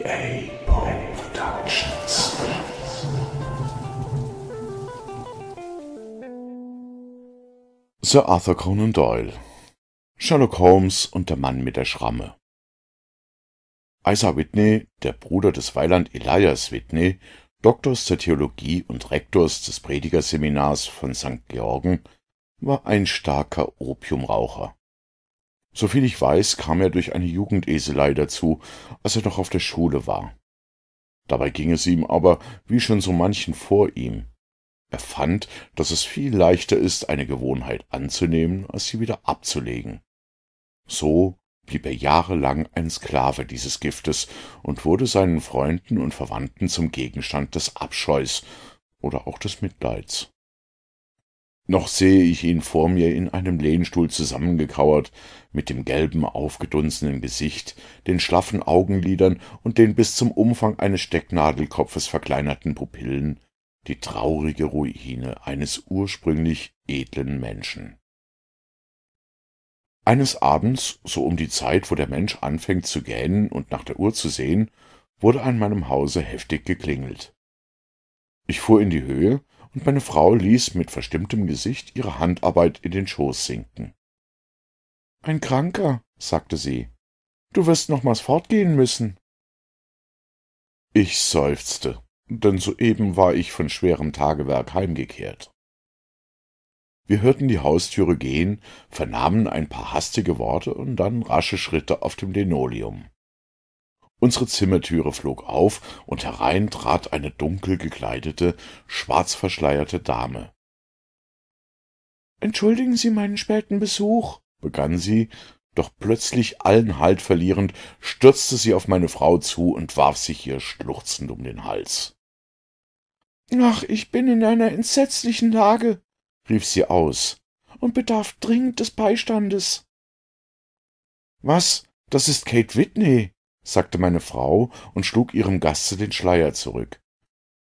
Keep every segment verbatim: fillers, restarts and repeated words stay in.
E A. Poe Productions. Sir Arthur Conan Doyle, Sherlock Holmes und der Mann mit der Schramme. Isa Whitney, der Bruder des Weiland Elias Whitney, Doktors der Theologie und Rektors des Predigerseminars von Sankt Georgen, war ein starker Opiumraucher. Soviel ich weiß, kam er durch eine Jugendeselei dazu, als er noch auf der Schule war. Dabei ging es ihm aber, wie schon so manchen vor ihm. Er fand, dass es viel leichter ist, eine Gewohnheit anzunehmen, als sie wieder abzulegen. So blieb er jahrelang ein Sklave dieses Giftes und wurde seinen Freunden und Verwandten zum Gegenstand des Abscheus oder auch des Mitleids. Noch sehe ich ihn vor mir in einem Lehnstuhl zusammengekauert, mit dem gelben, aufgedunsenen Gesicht, den schlaffen Augenlidern und den bis zum Umfang eines Stecknadelkopfes verkleinerten Pupillen, die traurige Ruine eines ursprünglich edlen Menschen. Eines Abends, so um die Zeit, wo der Mensch anfängt zu gähnen und nach der Uhr zu sehen, wurde an meinem Hause heftig geklingelt. Ich fuhr in die Höhe, und meine Frau ließ mit verstimmtem Gesicht ihre Handarbeit in den Schoß sinken. »Ein Kranker«, sagte sie, »du wirst nochmals fortgehen müssen.« Ich seufzte, denn soeben war ich von schwerem Tagewerk heimgekehrt. Wir hörten die Haustüre gehen, vernahmen ein paar hastige Worte und dann rasche Schritte auf dem Linoleum. Unsere Zimmertüre flog auf, und herein trat eine dunkel gekleidete, schwarz verschleierte Dame. »Entschuldigen Sie meinen späten Besuch«, begann sie, doch plötzlich allen Halt verlierend, stürzte sie auf meine Frau zu und warf sich ihr schluchzend um den Hals. »Ach, ich bin in einer entsetzlichen Lage«, rief sie aus, »und bedarf dringend des Beistandes.« »Was, das ist Kate Whitney«, sagte meine Frau und schlug ihrem Gaste den Schleier zurück.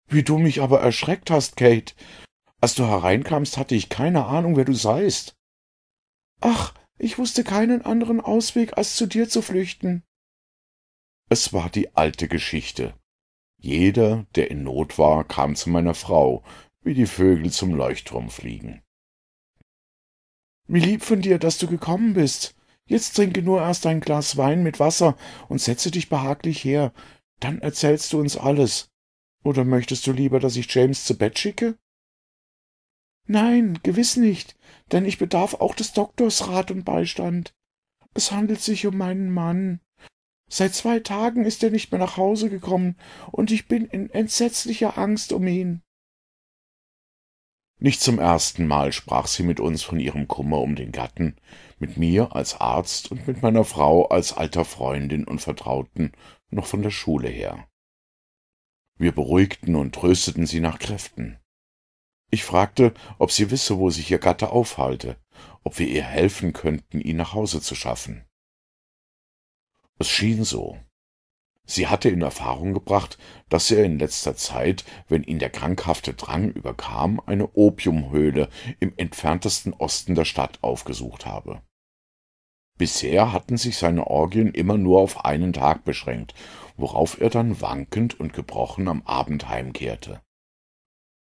»Wie du mich aber erschreckt hast, Kate! Als du hereinkamst, hatte ich keine Ahnung, wer du seist.« »Ach, ich wusste keinen anderen Ausweg, als zu dir zu flüchten.« Es war die alte Geschichte. Jeder, der in Not war, kam zu meiner Frau, wie die Vögel zum Leuchtturm fliegen. »Wie lieb von dir, dass du gekommen bist. Jetzt trinke nur erst ein Glas Wein mit Wasser und setze dich behaglich her. Dann erzählst du uns alles. Oder möchtest du lieber, dass ich James zu Bett schicke?« »Nein, gewiss nicht, denn ich bedarf auch des Doktors Rat und Beistand. Es handelt sich um meinen Mann. Seit zwei Tagen ist er nicht mehr nach Hause gekommen, und ich bin in entsetzlicher Angst um ihn.« Nicht zum ersten Mal sprach sie mit uns von ihrem Kummer um den Gatten, mit mir als Arzt und mit meiner Frau als alter Freundin und Vertrauten noch von der Schule her. Wir beruhigten und trösteten sie nach Kräften. Ich fragte, ob sie wisse, wo sich ihr Gatte aufhalte, ob wir ihr helfen könnten, ihn nach Hause zu schaffen. Es schien so. Sie hatte in Erfahrung gebracht, dass er in letzter Zeit, wenn ihn der krankhafte Drang überkam, eine Opiumhöhle im entferntesten Osten der Stadt aufgesucht habe. Bisher hatten sich seine Orgien immer nur auf einen Tag beschränkt, worauf er dann wankend und gebrochen am Abend heimkehrte.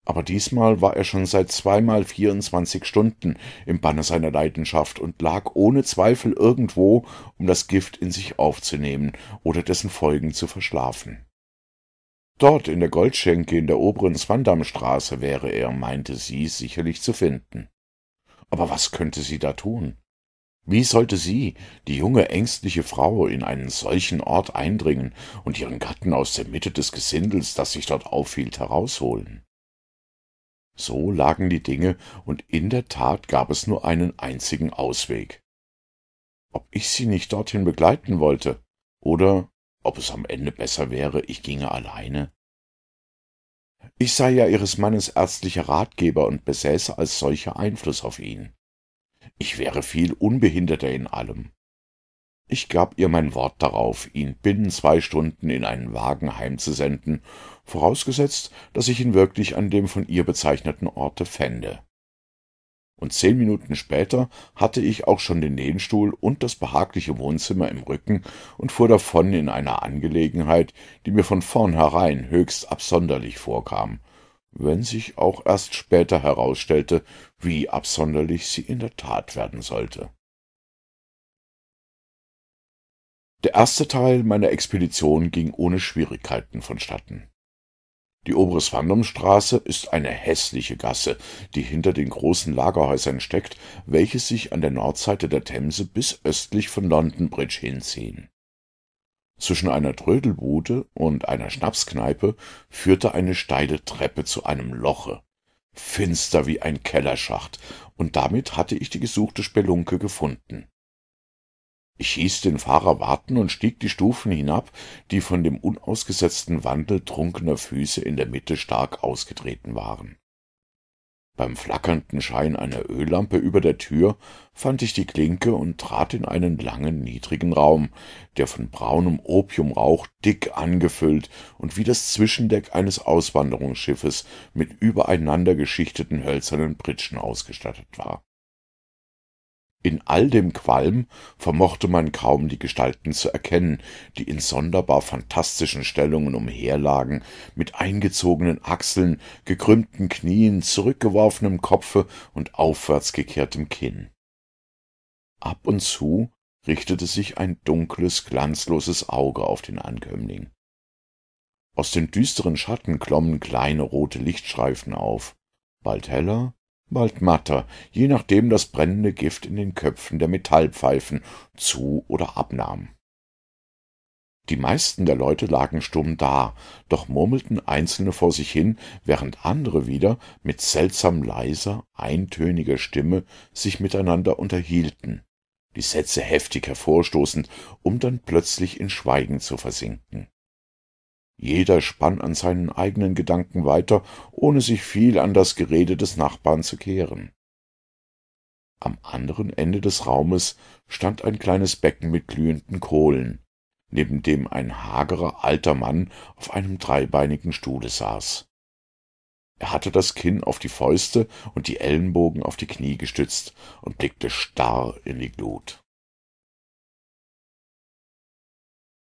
Aber diesmal war er schon seit zweimal vierundzwanzig Stunden im Banne seiner Leidenschaft und lag ohne Zweifel irgendwo, um das Gift in sich aufzunehmen oder dessen Folgen zu verschlafen. Dort in der Goldschenke in der oberen Swandamstraße wäre er, meinte sie, sicherlich zu finden. Aber was könnte sie da tun? Wie sollte sie, die junge, ängstliche Frau, in einen solchen Ort eindringen und ihren Gatten aus der Mitte des Gesindels, das sich dort aufhielt, herausholen? So lagen die Dinge, und in der Tat gab es nur einen einzigen Ausweg. Ob ich sie nicht dorthin begleiten wollte, oder ob es am Ende besser wäre, ich ginge alleine. Ich sei ja ihres Mannes ärztlicher Ratgeber und besäße als solcher Einfluss auf ihn. Ich wäre viel unbehinderter in allem. Ich gab ihr mein Wort darauf, ihn binnen zwei Stunden in einen Wagen heimzusenden, vorausgesetzt, dass ich ihn wirklich an dem von ihr bezeichneten Orte fände. und zehn Minuten später hatte ich auch schon den Lehnstuhl und das behagliche Wohnzimmer im Rücken und fuhr davon in einer Angelegenheit, die mir von vornherein höchst absonderlich vorkam, wenn sich auch erst später herausstellte, wie absonderlich sie in der Tat werden sollte. Der erste Teil meiner Expedition ging ohne Schwierigkeiten vonstatten. Die obere Swandamstraße ist eine hässliche Gasse, die hinter den großen Lagerhäusern steckt, welche sich an der Nordseite der Themse bis östlich von London Bridge hinziehen. Zwischen einer Trödelbude und einer Schnapskneipe führte eine steile Treppe zu einem Loche, finster wie ein Kellerschacht, und damit hatte ich die gesuchte Spelunke gefunden. Ich hieß den Fahrer warten und stieg die Stufen hinab, die von dem unausgesetzten Wandel trunkener Füße in der Mitte stark ausgetreten waren. Beim flackernden Schein einer Öllampe über der Tür fand ich die Klinke und trat in einen langen, niedrigen Raum, der von braunem Opiumrauch dick angefüllt und wie das Zwischendeck eines Auswanderungsschiffes mit übereinander geschichteten hölzernen Pritschen ausgestattet war. In all dem Qualm vermochte man kaum die Gestalten zu erkennen, die in sonderbar fantastischen Stellungen umherlagen, mit eingezogenen Achseln, gekrümmten Knien, zurückgeworfenem Kopfe und aufwärts gekehrtem Kinn. Ab und zu richtete sich ein dunkles, glanzloses Auge auf den Ankömmling. Aus den düsteren Schatten klommen kleine rote Lichtstreifen auf, bald heller, bald matter, je nachdem das brennende Gift in den Köpfen der Metallpfeifen zu- oder abnahm. Die meisten der Leute lagen stumm da, doch murmelten einzelne vor sich hin, während andere wieder mit seltsam leiser, eintöniger Stimme sich miteinander unterhielten, die Sätze heftig hervorstoßend, um dann plötzlich in Schweigen zu versinken. Jeder spann an seinen eigenen Gedanken weiter, ohne sich viel an das Gerede des Nachbarn zu kehren. Am anderen Ende des Raumes stand ein kleines Becken mit glühenden Kohlen, neben dem ein hagerer alter Mann auf einem dreibeinigen Stuhle saß. Er hatte das Kinn auf die Fäuste und die Ellenbogen auf die Knie gestützt und blickte starr in die Glut.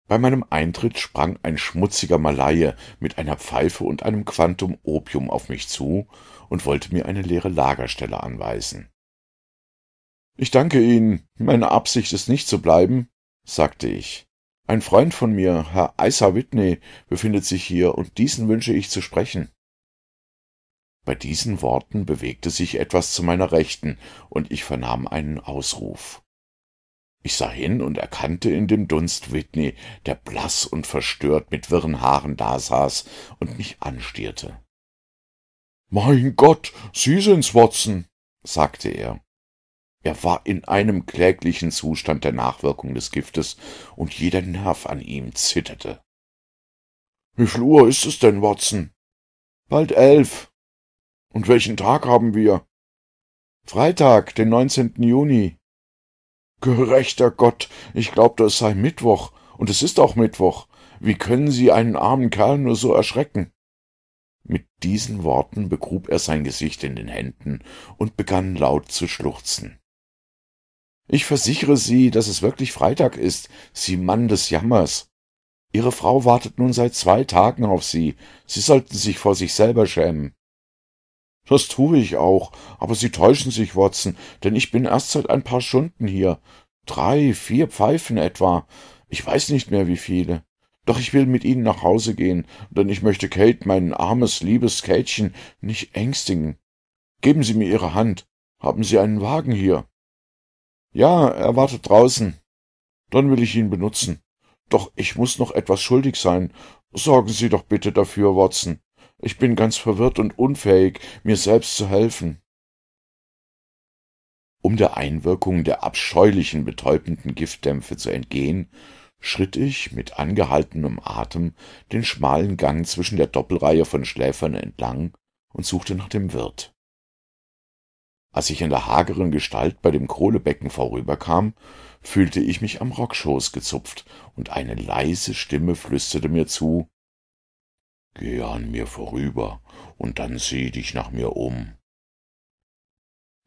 Bei meinem Eintritt sprang ein schmutziger Malaie mit einer Pfeife und einem Quantum Opium auf mich zu und wollte mir eine leere Lagerstelle anweisen. »Ich danke Ihnen, meine Absicht ist nicht zu bleiben«, sagte ich. »Ein Freund von mir, Herr Isa Whitney, befindet sich hier, und diesen wünsche ich zu sprechen.« Bei diesen Worten bewegte sich etwas zu meiner Rechten, und ich vernahm einen Ausruf. Ich sah hin und erkannte in dem Dunst Whitney, der blass und verstört mit wirren Haaren dasaß und mich anstierte. »Mein Gott, Sie sind's, Watson«, sagte er. Er war in einem kläglichen Zustand der Nachwirkung des Giftes, und jeder Nerv an ihm zitterte. »Wie viel Uhr ist es denn, Watson?« »Bald elf.« »Und welchen Tag haben wir?« »Freitag, den neunzehnten Juni.« »Gerechter Gott, ich glaubte, es sei Mittwoch, und es ist auch Mittwoch. Wie können Sie einen armen Kerl nur so erschrecken?« Mit diesen Worten begrub er sein Gesicht in den Händen und begann laut zu schluchzen. »Ich versichere Sie, dass es wirklich Freitag ist, Sie Mann des Jammers. Ihre Frau wartet nun seit zwei Tagen auf Sie. Sie sollten sich vor sich selber schämen.« »Das tue ich auch, aber Sie täuschen sich, Watson, denn ich bin erst seit ein paar Stunden hier. Drei, vier Pfeifen etwa. Ich weiß nicht mehr, wie viele. Doch ich will mit Ihnen nach Hause gehen, denn ich möchte Kate, mein armes, liebes Kätchen, nicht ängstigen. Geben Sie mir Ihre Hand. Haben Sie einen Wagen hier?« »Ja, er wartet draußen.« »Dann will ich ihn benutzen. Doch ich muss noch etwas schuldig sein. Sorgen Sie doch bitte dafür, Watson. Ich bin ganz verwirrt und unfähig, mir selbst zu helfen.« Um der Einwirkung der abscheulichen, betäubenden Giftdämpfe zu entgehen, schritt ich mit angehaltenem Atem den schmalen Gang zwischen der Doppelreihe von Schläfern entlang und suchte nach dem Wirt. Als ich an der hageren Gestalt bei dem Kohlebecken vorüberkam, fühlte ich mich am Rockschoß gezupft, und eine leise Stimme flüsterte mir zu: »Gehe an mir vorüber, und dann sieh dich nach mir um.«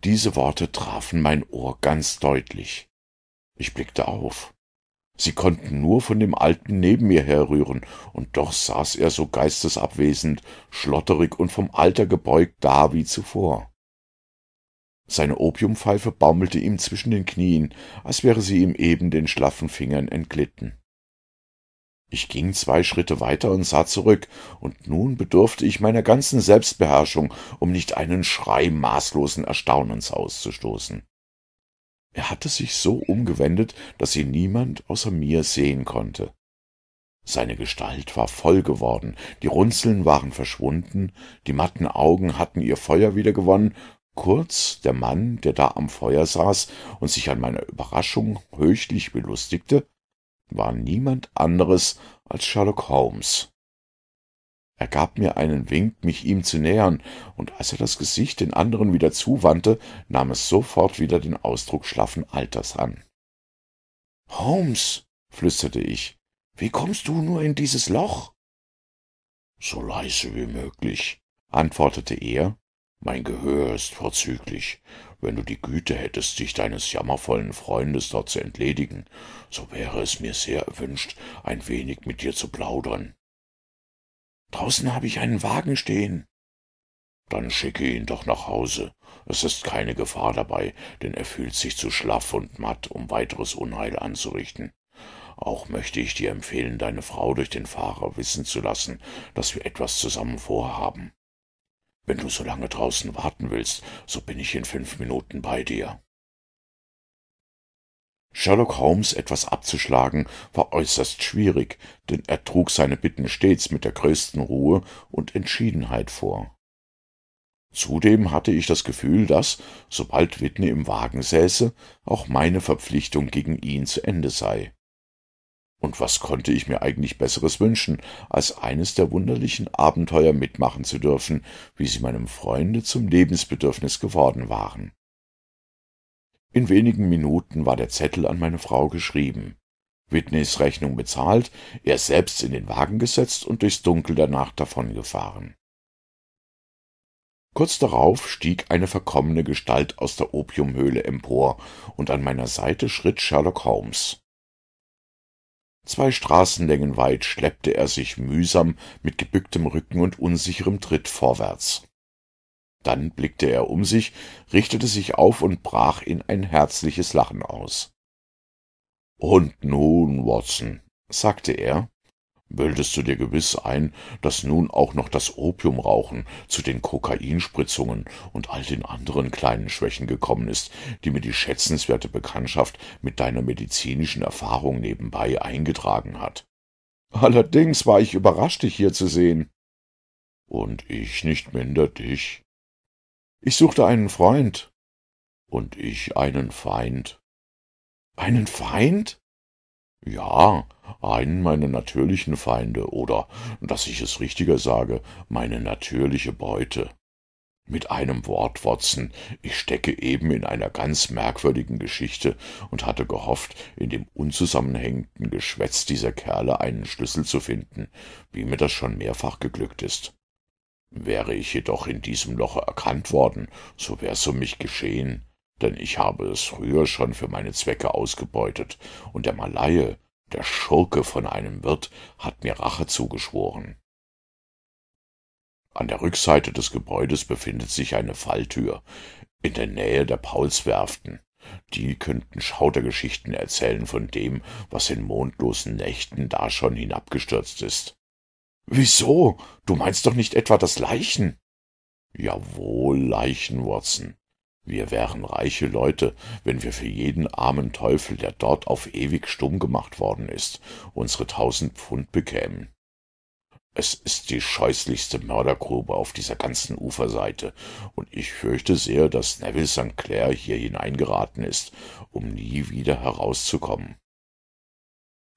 Diese Worte trafen mein Ohr ganz deutlich. Ich blickte auf. Sie konnten nur von dem Alten neben mir herrühren, und doch saß er so geistesabwesend, schlotterig und vom Alter gebeugt da wie zuvor. Seine Opiumpfeife baumelte ihm zwischen den Knien, als wäre sie ihm eben den schlaffen Fingern entglitten. Ich ging zwei Schritte weiter und sah zurück, und nun bedurfte ich meiner ganzen Selbstbeherrschung, um nicht einen Schrei maßlosen Erstaunens auszustoßen. Er hatte sich so umgewendet, dass ihn niemand außer mir sehen konnte. Seine Gestalt war voll geworden, die Runzeln waren verschwunden, die matten Augen hatten ihr Feuer wiedergewonnen. Kurz, der Mann, der da am Feuer saß und sich an meiner Überraschung höchlich belustigte, war niemand anderes als Sherlock Holmes. Er gab mir einen Wink, mich ihm zu nähern, und als er das Gesicht den anderen wieder zuwandte, nahm es sofort wieder den Ausdruck schlaffen Alters an. »Holmes«, flüsterte ich, »wie kommst du nur in dieses Loch?« »So leise wie möglich«, antwortete er, »mein Gehör ist vorzüglich. Wenn du die Güte hättest, dich deines jammervollen Freundes dort zu entledigen, so wäre es mir sehr erwünscht, ein wenig mit dir zu plaudern.« »Draußen habe ich einen Wagen stehen.« »Dann schicke ihn doch nach Hause. Es ist keine Gefahr dabei, denn er fühlt sich zu schlaff und matt, um weiteres Unheil anzurichten. Auch möchte ich dir empfehlen, deine Frau durch den Fahrer wissen zu lassen, dass wir etwas zusammen vorhaben. Wenn du so lange draußen warten willst, so bin ich in fünf Minuten bei dir.« Sherlock Holmes etwas abzuschlagen war äußerst schwierig, denn er trug seine Bitten stets mit der größten Ruhe und Entschiedenheit vor. Zudem hatte ich das Gefühl, dass, sobald Whitney im Wagen säße, auch meine Verpflichtung gegen ihn zu Ende sei. Und was konnte ich mir eigentlich Besseres wünschen, als eines der wunderlichen Abenteuer mitmachen zu dürfen, wie sie meinem Freunde zum Lebensbedürfnis geworden waren. In wenigen Minuten war der Zettel an meine Frau geschrieben, Whitneys Rechnung bezahlt, er selbst in den Wagen gesetzt und durchs Dunkel der Nacht davongefahren. Kurz darauf stieg eine verkommene Gestalt aus der Opiumhöhle empor, und an meiner Seite schritt Sherlock Holmes. Zwei Straßenlängen weit schleppte er sich mühsam mit gebücktem Rücken und unsicherem Tritt vorwärts. Dann blickte er um sich, richtete sich auf und brach in ein herzliches Lachen aus. »Und nun, Watson«, sagte er, »bildest du dir gewiss ein, dass nun auch noch das Opiumrauchen zu den Kokainspritzungen und all den anderen kleinen Schwächen gekommen ist, die mir die schätzenswerte Bekanntschaft mit deiner medizinischen Erfahrung nebenbei eingetragen hat?« »Allerdings war ich überrascht, dich hier zu sehen.« »Und ich nicht minder dich.« »Ich suchte einen Freund.« »Und ich einen Feind.« »Einen Feind?« »Ja, einen meiner natürlichen Feinde, oder, dass ich es richtiger sage, meine natürliche Beute. Mit einem Wort, Watson, ich stecke eben in einer ganz merkwürdigen Geschichte und hatte gehofft, in dem unzusammenhängenden Geschwätz dieser Kerle einen Schlüssel zu finden, wie mir das schon mehrfach geglückt ist. Wäre ich jedoch in diesem Loche erkannt worden, so wär's um mich geschehen, denn ich habe es früher schon für meine Zwecke ausgebeutet, und der Malaie, der Schurke von einem Wirt, hat mir Rache zugeschworen.« An der Rückseite des Gebäudes befindet sich eine Falltür, in der Nähe der Paulswerften. Die könnten Schaudergeschichten erzählen von dem, was in mondlosen Nächten da schon hinabgestürzt ist. »Wieso? Du meinst doch nicht etwa das Leichen?« »Jawohl, Leichen, Watson. Wir wären reiche Leute, wenn wir für jeden armen Teufel, der dort auf ewig stumm gemacht worden ist, unsere tausend Pfund bekämen. Es ist die scheußlichste Mördergrube auf dieser ganzen Uferseite, und ich fürchte sehr, dass Neville Sankt Clair hier hineingeraten ist, um nie wieder herauszukommen.«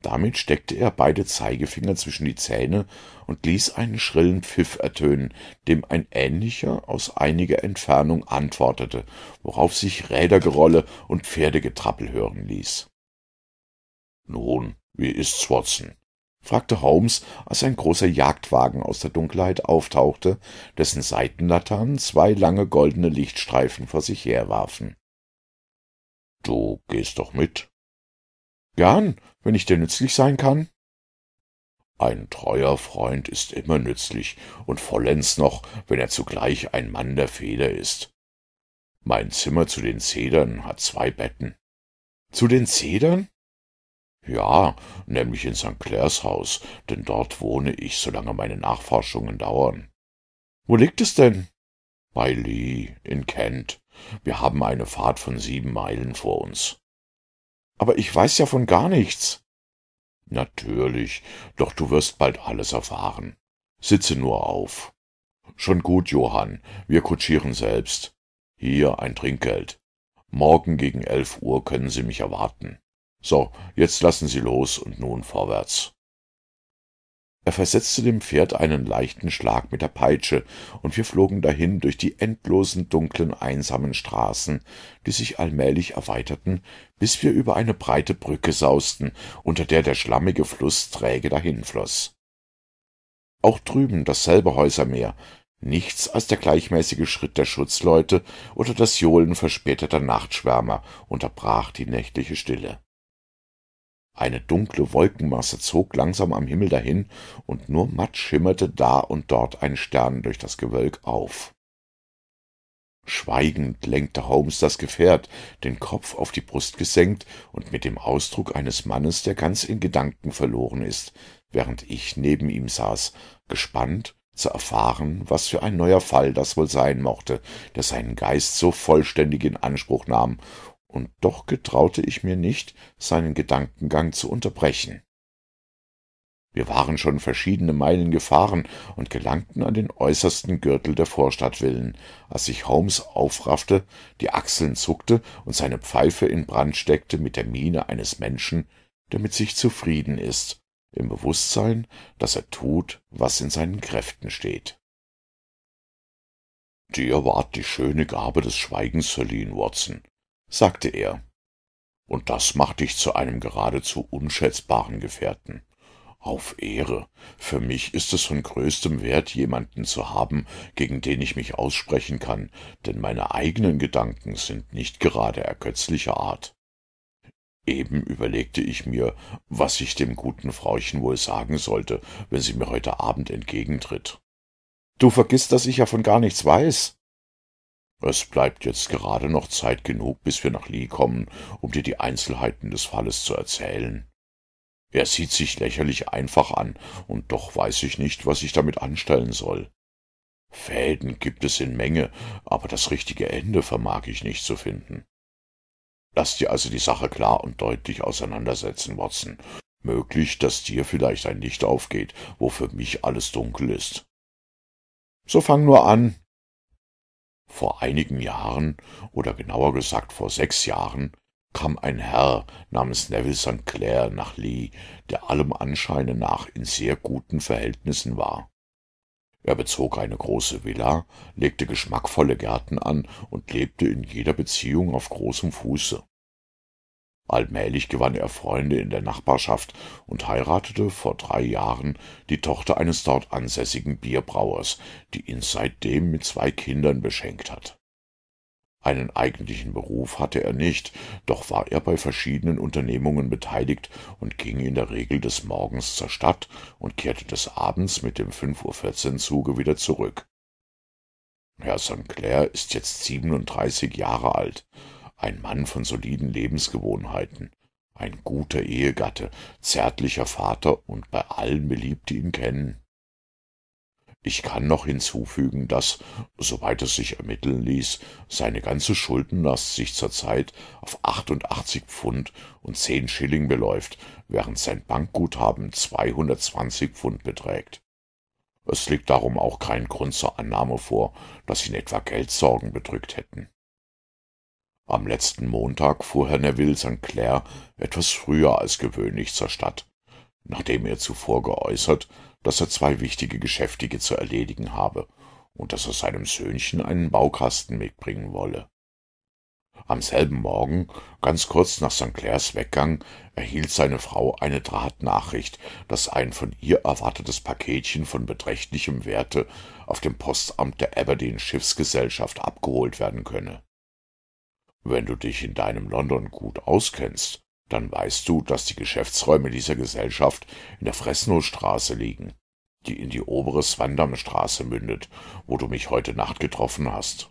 Damit steckte er beide Zeigefinger zwischen die Zähne und ließ einen schrillen Pfiff ertönen, dem ein ähnlicher aus einiger Entfernung antwortete, worauf sich Rädergerolle und Pferdegetrappel hören ließ. »Nun, wie ist's, Watson? fragte Holmes, als ein großer Jagdwagen aus der Dunkelheit auftauchte, dessen Seitenlaternen zwei lange goldene Lichtstreifen vor sich herwarfen. »Du gehst doch mit?« »Gern, wenn ich dir nützlich sein kann.« »Ein treuer Freund ist immer nützlich und vollends noch, wenn er zugleich ein Mann der Feder ist. Mein Zimmer zu den Zedern hat zwei Betten.« »Zu den Zedern?« »Ja, nämlich in Sankt Clairs Haus, denn dort wohne ich, solange meine Nachforschungen dauern.« »Wo liegt es denn?« »Bei Lee, in Kent. Wir haben eine Fahrt von sieben Meilen vor uns.« »Aber ich weiß ja von gar nichts.« »Natürlich, doch du wirst bald alles erfahren. Sitze nur auf.« »Schon gut, Johann, wir kutschieren selbst. Hier ein Trinkgeld. Morgen gegen elf Uhr können Sie mich erwarten. So, jetzt lassen Sie los und nun vorwärts.« Er versetzte dem Pferd einen leichten Schlag mit der Peitsche, und wir flogen dahin durch die endlosen, dunklen, einsamen Straßen, die sich allmählich erweiterten, bis wir über eine breite Brücke sausten, unter der der schlammige Fluss träge dahinfloß. Auch drüben dasselbe Häusermeer, nichts als der gleichmäßige Schritt der Schutzleute oder das Johlen verspäteter Nachtschwärmer unterbrach die nächtliche Stille. Eine dunkle Wolkenmasse zog langsam am Himmel dahin, und nur matt schimmerte da und dort ein Stern durch das Gewölk auf. Schweigend lenkte Holmes das Gefährt, den Kopf auf die Brust gesenkt und mit dem Ausdruck eines Mannes, der ganz in Gedanken verloren ist, während ich neben ihm saß, gespannt zu erfahren, was für ein neuer Fall das wohl sein mochte, der seinen Geist so vollständig in Anspruch nahm, und doch getraute ich mir nicht, seinen Gedankengang zu unterbrechen. Wir waren schon verschiedene Meilen gefahren und gelangten an den äußersten Gürtel der Vorstadtvillen, als sich Holmes aufraffte, die Achseln zuckte und seine Pfeife in Brand steckte mit der Miene eines Menschen, der mit sich zufrieden ist, im Bewusstsein, dass er tut, was in seinen Kräften steht. »Dir ward die schöne Gabe des Schweigens verliehen, Watson«, sagte er, »und das macht dich zu einem geradezu unschätzbaren Gefährten. Auf Ehre, für mich ist es von größtem Wert, jemanden zu haben, gegen den ich mich aussprechen kann, denn meine eigenen Gedanken sind nicht gerade ergötzlicher Art. Eben überlegte ich mir, was ich dem guten Frauchen wohl sagen sollte, wenn sie mir heute Abend entgegentritt.« »Du vergisst, dass ich ja von gar nichts weiß.« »Es bleibt jetzt gerade noch Zeit genug, bis wir nach Lee kommen, um dir die Einzelheiten des Falles zu erzählen. Er sieht sich lächerlich einfach an, und doch weiß ich nicht, was ich damit anstellen soll. Fäden gibt es in Menge, aber das richtige Ende vermag ich nicht zu finden. Lass dir also die Sache klar und deutlich auseinandersetzen, Watson. Möglich, dass dir vielleicht ein Licht aufgeht, wo für mich alles dunkel ist.« »So fang nur an.« »Vor einigen Jahren, oder genauer gesagt vor sechs Jahren, kam ein Herr namens Neville Sankt Clair nach Lee, der allem Anscheine nach in sehr guten Verhältnissen war. Er bezog eine große Villa, legte geschmackvolle Gärten an und lebte in jeder Beziehung auf großem Fuße. Allmählich gewann er Freunde in der Nachbarschaft und heiratete vor drei Jahren die Tochter eines dort ansässigen Bierbrauers, die ihn seitdem mit zwei Kindern beschenkt hat. Einen eigentlichen Beruf hatte er nicht, doch war er bei verschiedenen Unternehmungen beteiligt und ging in der Regel des Morgens zur Stadt und kehrte des Abends mit dem fünf Uhr vierzehn Zuge wieder zurück. Herr Sankt Clair ist jetzt siebenunddreißig Jahre alt, ein Mann von soliden Lebensgewohnheiten, ein guter Ehegatte, zärtlicher Vater und bei allen beliebt, die ihn kennen. Ich kann noch hinzufügen, dass, soweit es sich ermitteln ließ, seine ganze Schuldenlast sich zurzeit auf achtundachtzig Pfund und zehn Schilling beläuft, während sein Bankguthaben zweihundertzwanzig Pfund beträgt. Es liegt darum auch kein Grund zur Annahme vor, dass ihn etwa Geldsorgen bedrückt hätten. Am letzten Montag fuhr Herr Neville Sankt Clair etwas früher als gewöhnlich zur Stadt, nachdem er zuvor geäußert, dass er zwei wichtige Geschäftige zu erledigen habe und dass er seinem Söhnchen einen Baukasten mitbringen wolle. Am selben Morgen, ganz kurz nach Sankt Clairs Weggang, erhielt seine Frau eine Drahtnachricht, dass ein von ihr erwartetes Paketchen von beträchtlichem Werte auf dem Postamt der Aberdeen Schiffsgesellschaft abgeholt werden könne. »Wenn du dich in deinem London gut auskennst, dann weißt du, dass die Geschäftsräume dieser Gesellschaft in der Fresno-Straße liegen, die in die obere Swandamstraße mündet, wo du mich heute Nacht getroffen hast.«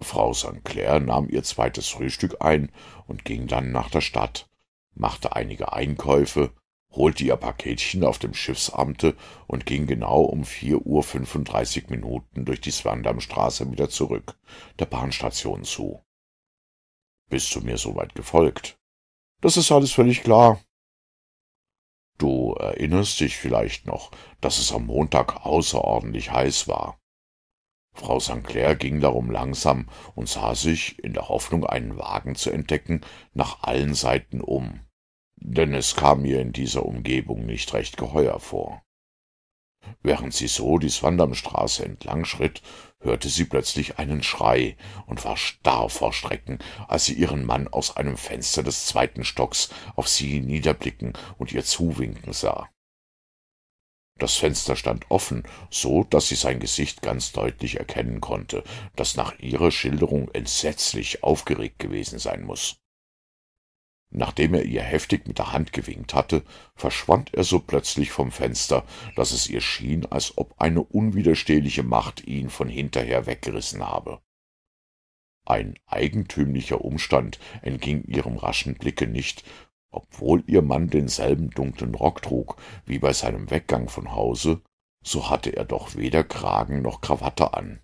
Frau Sankt Clair nahm ihr zweites Frühstück ein und ging dann nach der Stadt, machte einige Einkäufe, holte ihr Paketchen auf dem Schiffsamte und ging genau um vier Uhr fünfunddreißig Minuten durch die Swandamstraße wieder zurück, der Bahnstation zu. »Bist du mir soweit gefolgt?« »Das ist alles völlig klar.« »Du erinnerst dich vielleicht noch, dass es am Montag außerordentlich heiß war.« Frau Sankt Clair ging darum langsam und sah sich, in der Hoffnung, einen Wagen zu entdecken, nach allen Seiten um, denn es kam ihr in dieser Umgebung nicht recht geheuer vor. Während sie so die Swandamstraße entlang schritt, hörte sie plötzlich einen Schrei und war starr vor Schrecken, als sie ihren Mann aus einem Fenster des zweiten Stocks auf sie niederblicken und ihr zuwinken sah. Das Fenster stand offen, so dass sie sein Gesicht ganz deutlich erkennen konnte, das nach ihrer Schilderung entsetzlich aufgeregt gewesen sein muß. Nachdem er ihr heftig mit der Hand gewinkt hatte, verschwand er so plötzlich vom Fenster, dass es ihr schien, als ob eine unwiderstehliche Macht ihn von hinterher weggerissen habe. Ein eigentümlicher Umstand entging ihrem raschen Blicke nicht, obwohl ihr Mann denselben dunklen Rock trug wie bei seinem Weggang von Hause, so hatte er doch weder Kragen noch Krawatte an.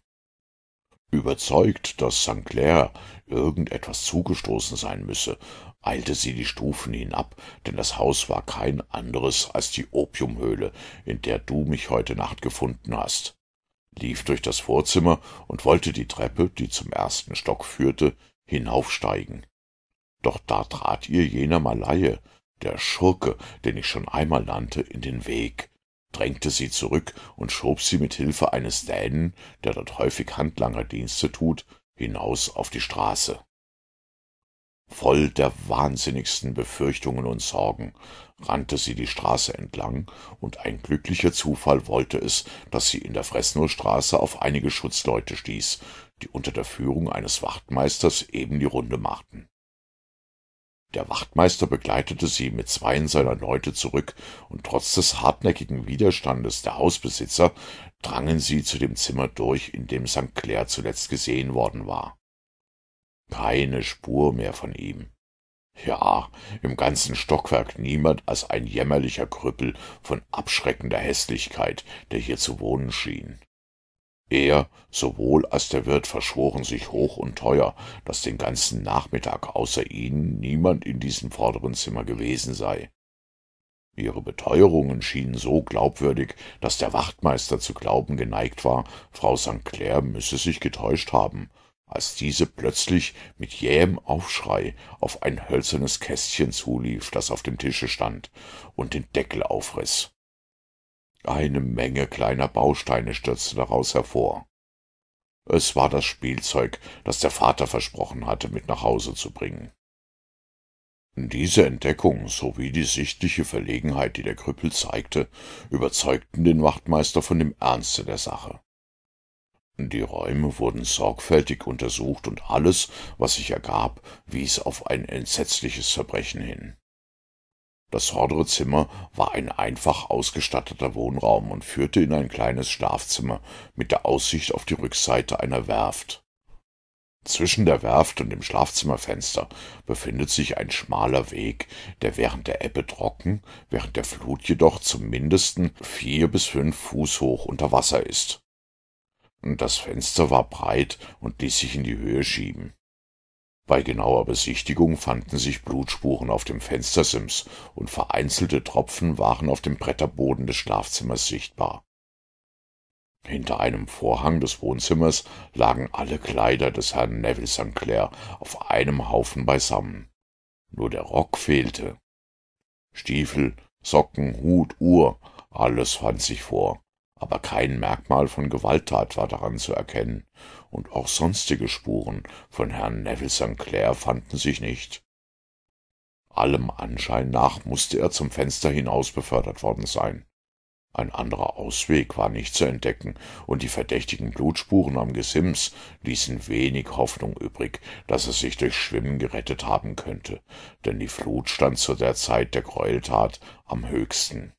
Überzeugt, dass Sankt Clair irgendetwas zugestoßen sein müsse, eilte sie die Stufen hinab, denn das Haus war kein anderes als die Opiumhöhle, in der du mich heute Nacht gefunden hast, lief durch das Vorzimmer und wollte die Treppe, die zum ersten Stock führte, hinaufsteigen. Doch da trat ihr jener Malaie, der Schurke, den ich schon einmal nannte, in den Weg, drängte sie zurück und schob sie mit Hilfe eines Dänen, der dort häufig Handlangerdienste tut, hinaus auf die Straße. Voll der wahnsinnigsten Befürchtungen und Sorgen rannte sie die Straße entlang, und ein glücklicher Zufall wollte es, dass sie in der Fresno-Straße auf einige Schutzleute stieß, die unter der Führung eines Wachtmeisters eben die Runde machten. Der Wachtmeister begleitete sie mit zweien seiner Leute zurück, und trotz des hartnäckigen Widerstandes der Hausbesitzer drangen sie zu dem Zimmer durch, in dem Sankt Clair zuletzt gesehen worden war. Keine Spur mehr von ihm. Ja, im ganzen Stockwerk niemand als ein jämmerlicher Krüppel von abschreckender Hässlichkeit, der hier zu wohnen schien. Er, sowohl als der Wirt, verschworen sich hoch und teuer, dass den ganzen Nachmittag außer ihnen niemand in diesem vorderen Zimmer gewesen sei. Ihre Beteuerungen schienen so glaubwürdig, dass der Wachtmeister zu glauben geneigt war, Frau Sankt Clair müsse sich getäuscht haben, als diese plötzlich mit jähem Aufschrei auf ein hölzernes Kästchen zulief, das auf dem Tische stand, und den Deckel aufriß. Eine Menge kleiner Bausteine stürzte daraus hervor. Es war das Spielzeug, das der Vater versprochen hatte, mit nach Hause zu bringen. Diese Entdeckung sowie die sichtliche Verlegenheit, die der Krüppel zeigte, überzeugten den Wachtmeister von dem Ernste der Sache. Die Räume wurden sorgfältig untersucht, und alles, was sich ergab, wies auf ein entsetzliches Verbrechen hin. Das vordere Zimmer war ein einfach ausgestatteter Wohnraum und führte in ein kleines Schlafzimmer mit der Aussicht auf die Rückseite einer Werft. Zwischen der Werft und dem Schlafzimmerfenster befindet sich ein schmaler Weg, der während der Ebbe trocken, während der Flut jedoch zum mindesten vier bis fünf Fuß hoch unter Wasser ist. Das Fenster war breit und ließ sich in die Höhe schieben. Bei genauer Besichtigung fanden sich Blutspuren auf dem Fenstersims, und vereinzelte Tropfen waren auf dem Bretterboden des Schlafzimmers sichtbar. Hinter einem Vorhang des Wohnzimmers lagen alle Kleider des Herrn Neville Sankt Clair auf einem Haufen beisammen. Nur der Rock fehlte. Stiefel, Socken, Hut, Uhr, alles fand sich vor, aber kein Merkmal von Gewalttat war daran zu erkennen, und auch sonstige Spuren von Herrn Neville Sankt Clair fanden sich nicht. Allem Anschein nach musste er zum Fenster hinaus befördert worden sein. Ein anderer Ausweg war nicht zu entdecken, und die verdächtigen Blutspuren am Gesims ließen wenig Hoffnung übrig, dass er sich durch Schwimmen gerettet haben könnte, denn die Flut stand zu der Zeit der Gräueltat am höchsten.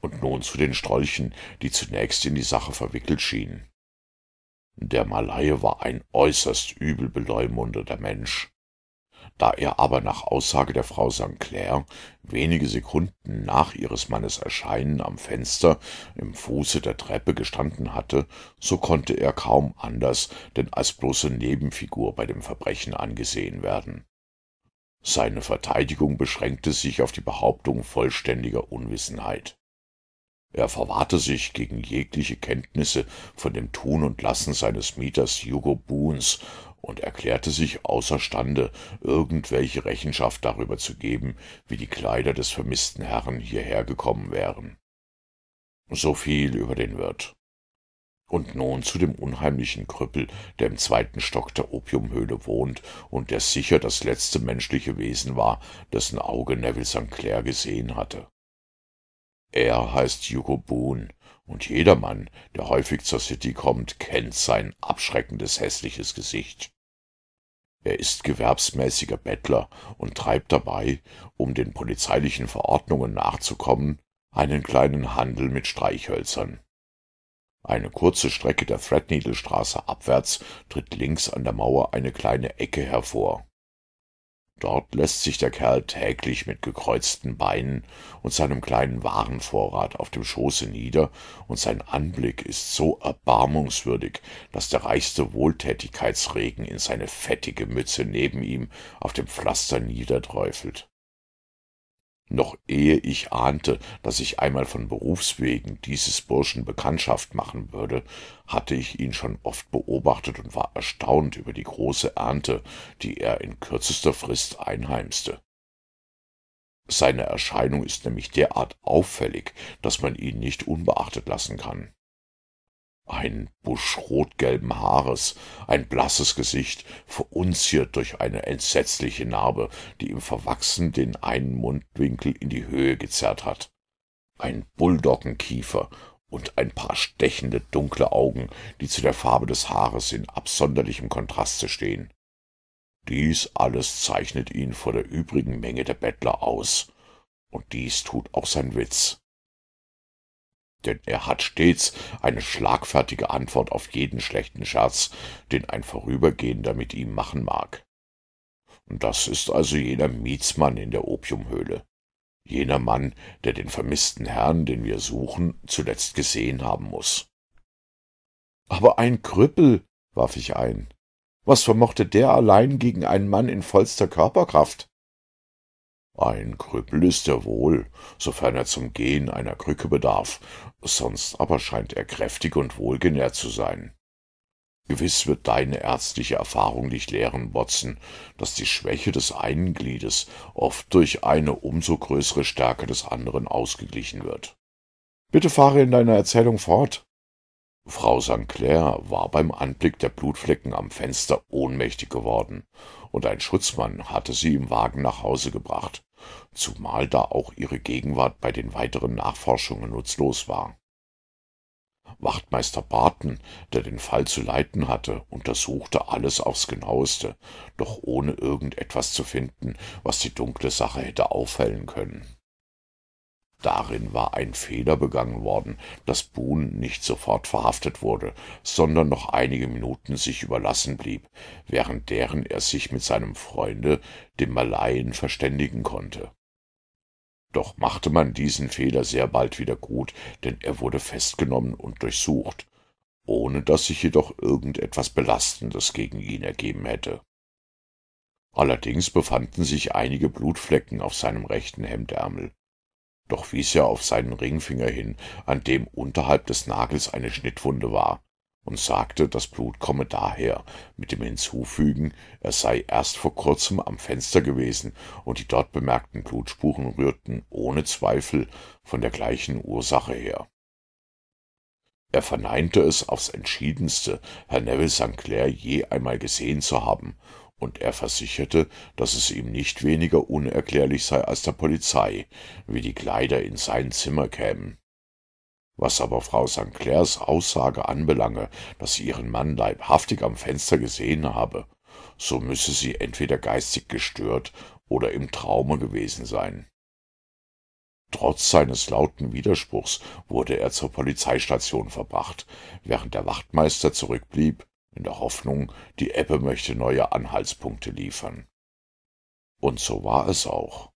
Und nun zu den Strolchen, die zunächst in die Sache verwickelt schienen. Der Malaie war ein äußerst übel beleumundeter Mensch. Da er aber nach Aussage der Frau Sankt Clair wenige Sekunden nach ihres Mannes Erscheinen am Fenster im Fuße der Treppe gestanden hatte, so konnte er kaum anders denn als bloße Nebenfigur bei dem Verbrechen angesehen werden. Seine Verteidigung beschränkte sich auf die Behauptung vollständiger Unwissenheit. Er verwahrte sich gegen jegliche Kenntnisse von dem Tun und Lassen seines Mieters Hugo Boones und erklärte sich außerstande, irgendwelche Rechenschaft darüber zu geben, wie die Kleider des vermissten Herrn hierher gekommen wären. So viel über den Wirt. Und nun zu dem unheimlichen Krüppel, der im zweiten Stock der Opiumhöhle wohnt und der sicher das letzte menschliche Wesen war, dessen Auge Neville Sankt Clair gesehen hatte. Er heißt Hugo Boone, und jedermann, der häufig zur City kommt, kennt sein abschreckendes, hässliches Gesicht. Er ist gewerbsmäßiger Bettler und treibt dabei, um den polizeilichen Verordnungen nachzukommen, einen kleinen Handel mit Streichhölzern. Eine kurze Strecke der Threadneedle-Straße abwärts tritt links an der Mauer eine kleine Ecke hervor. Dort lässt sich der Kerl täglich mit gekreuzten Beinen und seinem kleinen Warenvorrat auf dem Schoße nieder, und sein Anblick ist so erbarmungswürdig, dass der reichste Wohltätigkeitsregen in seine fettige Mütze neben ihm auf dem Pflaster niederträufelt. Noch ehe ich ahnte, dass ich einmal von Berufswegen dieses Burschen Bekanntschaft machen würde, hatte ich ihn schon oft beobachtet und war erstaunt über die große Ernte, die er in kürzester Frist einheimste. Seine Erscheinung ist nämlich derart auffällig, dass man ihn nicht unbeachtet lassen kann. Ein Busch rotgelben Haares, ein blasses Gesicht, verunziert durch eine entsetzliche Narbe, die ihm verwachsen den einen Mundwinkel in die Höhe gezerrt hat, ein Bulldoggenkiefer und ein paar stechende, dunkle Augen, die zu der Farbe des Haares in absonderlichem Kontraste stehen. Dies alles zeichnet ihn vor der übrigen Menge der Bettler aus, und dies tut auch sein Witz. Denn er hat stets eine schlagfertige Antwort auf jeden schlechten Scherz, den ein Vorübergehender mit ihm machen mag. Und das ist also jener Mietsmann in der Opiumhöhle, jener Mann, der den vermissten Herrn, den wir suchen, zuletzt gesehen haben muss. »Aber ein Krüppel«, warf ich ein, »was vermochte der allein gegen einen Mann in vollster Körperkraft?« »Ein Krüppel ist er wohl, sofern er zum Gehen einer Krücke bedarf, sonst aber scheint er kräftig und wohlgenährt zu sein. Gewiss wird deine ärztliche Erfahrung dich lehren, Watson, dass die Schwäche des einen Gliedes oft durch eine umso größere Stärke des anderen ausgeglichen wird. Bitte fahre in deiner Erzählung fort.« Frau Sankt Clair war beim Anblick der Blutflecken am Fenster ohnmächtig geworden, und ein Schutzmann hatte sie im Wagen nach Hause gebracht, zumal da auch ihre Gegenwart bei den weiteren Nachforschungen nutzlos war. Wachtmeister Barton, der den Fall zu leiten hatte, untersuchte alles aufs Genaueste, doch ohne irgendetwas zu finden, was die dunkle Sache hätte auffällen können. Darin war ein Fehler begangen worden, dass Boone nicht sofort verhaftet wurde, sondern noch einige Minuten sich überlassen blieb, während deren er sich mit seinem Freunde, dem Malaien, verständigen konnte. Doch machte man diesen Fehler sehr bald wieder gut, denn er wurde festgenommen und durchsucht, ohne dass sich jedoch irgendetwas Belastendes gegen ihn ergeben hätte. Allerdings befanden sich einige Blutflecken auf seinem rechten Hemdärmel. Doch wies er auf seinen Ringfinger hin, an dem unterhalb des Nagels eine Schnittwunde war, und sagte, das Blut komme daher, mit dem Hinzufügen, er sei erst vor kurzem am Fenster gewesen, und die dort bemerkten Blutspuren rührten ohne Zweifel von der gleichen Ursache her. Er verneinte es aufs Entschiedenste, Herrn Neville Sankt Clair je einmal gesehen zu haben, und er versicherte, dass es ihm nicht weniger unerklärlich sei als der Polizei, wie die Kleider in sein Zimmer kämen. Was aber Frau Sankt Clairs Aussage anbelange, dass sie ihren Mann leibhaftig am Fenster gesehen habe, so müsse sie entweder geistig gestört oder im Traume gewesen sein. Trotz seines lauten Widerspruchs wurde er zur Polizeistation verbracht, während der Wachtmeister zurückblieb, in der Hoffnung, die Ebbe möchte neue Anhaltspunkte liefern. Und so war es auch.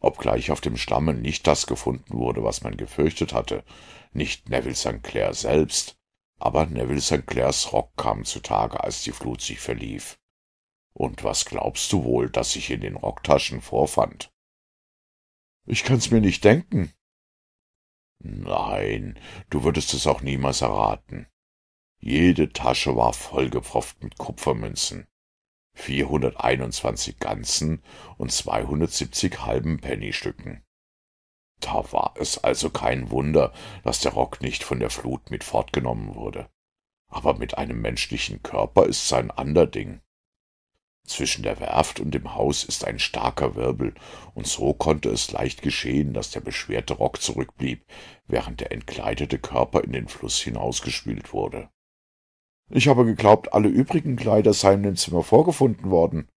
Obgleich auf dem Stamme nicht das gefunden wurde, was man gefürchtet hatte, nicht Neville Sankt Clair selbst, aber Neville Sankt Clairs Rock kam zutage, als die Flut sich verlief. Und was glaubst du wohl, dass sich in den Rocktaschen vorfand? »Ich kann's mir nicht denken.« »Nein, du würdest es auch niemals erraten. Jede Tasche war vollgepfropft mit Kupfermünzen. vierhunderteinundzwanzig ganzen und zweihundertsiebzig halben Pennystücken. Da war es also kein Wunder, dass der Rock nicht von der Flut mit fortgenommen wurde. Aber mit einem menschlichen Körper ist's ein ander Ding. Zwischen der Werft und dem Haus ist ein starker Wirbel, und so konnte es leicht geschehen, dass der beschwerte Rock zurückblieb, während der entkleidete Körper in den Fluss hinausgespült wurde. »Ich habe geglaubt, alle übrigen Kleider seien im Zimmer vorgefunden worden.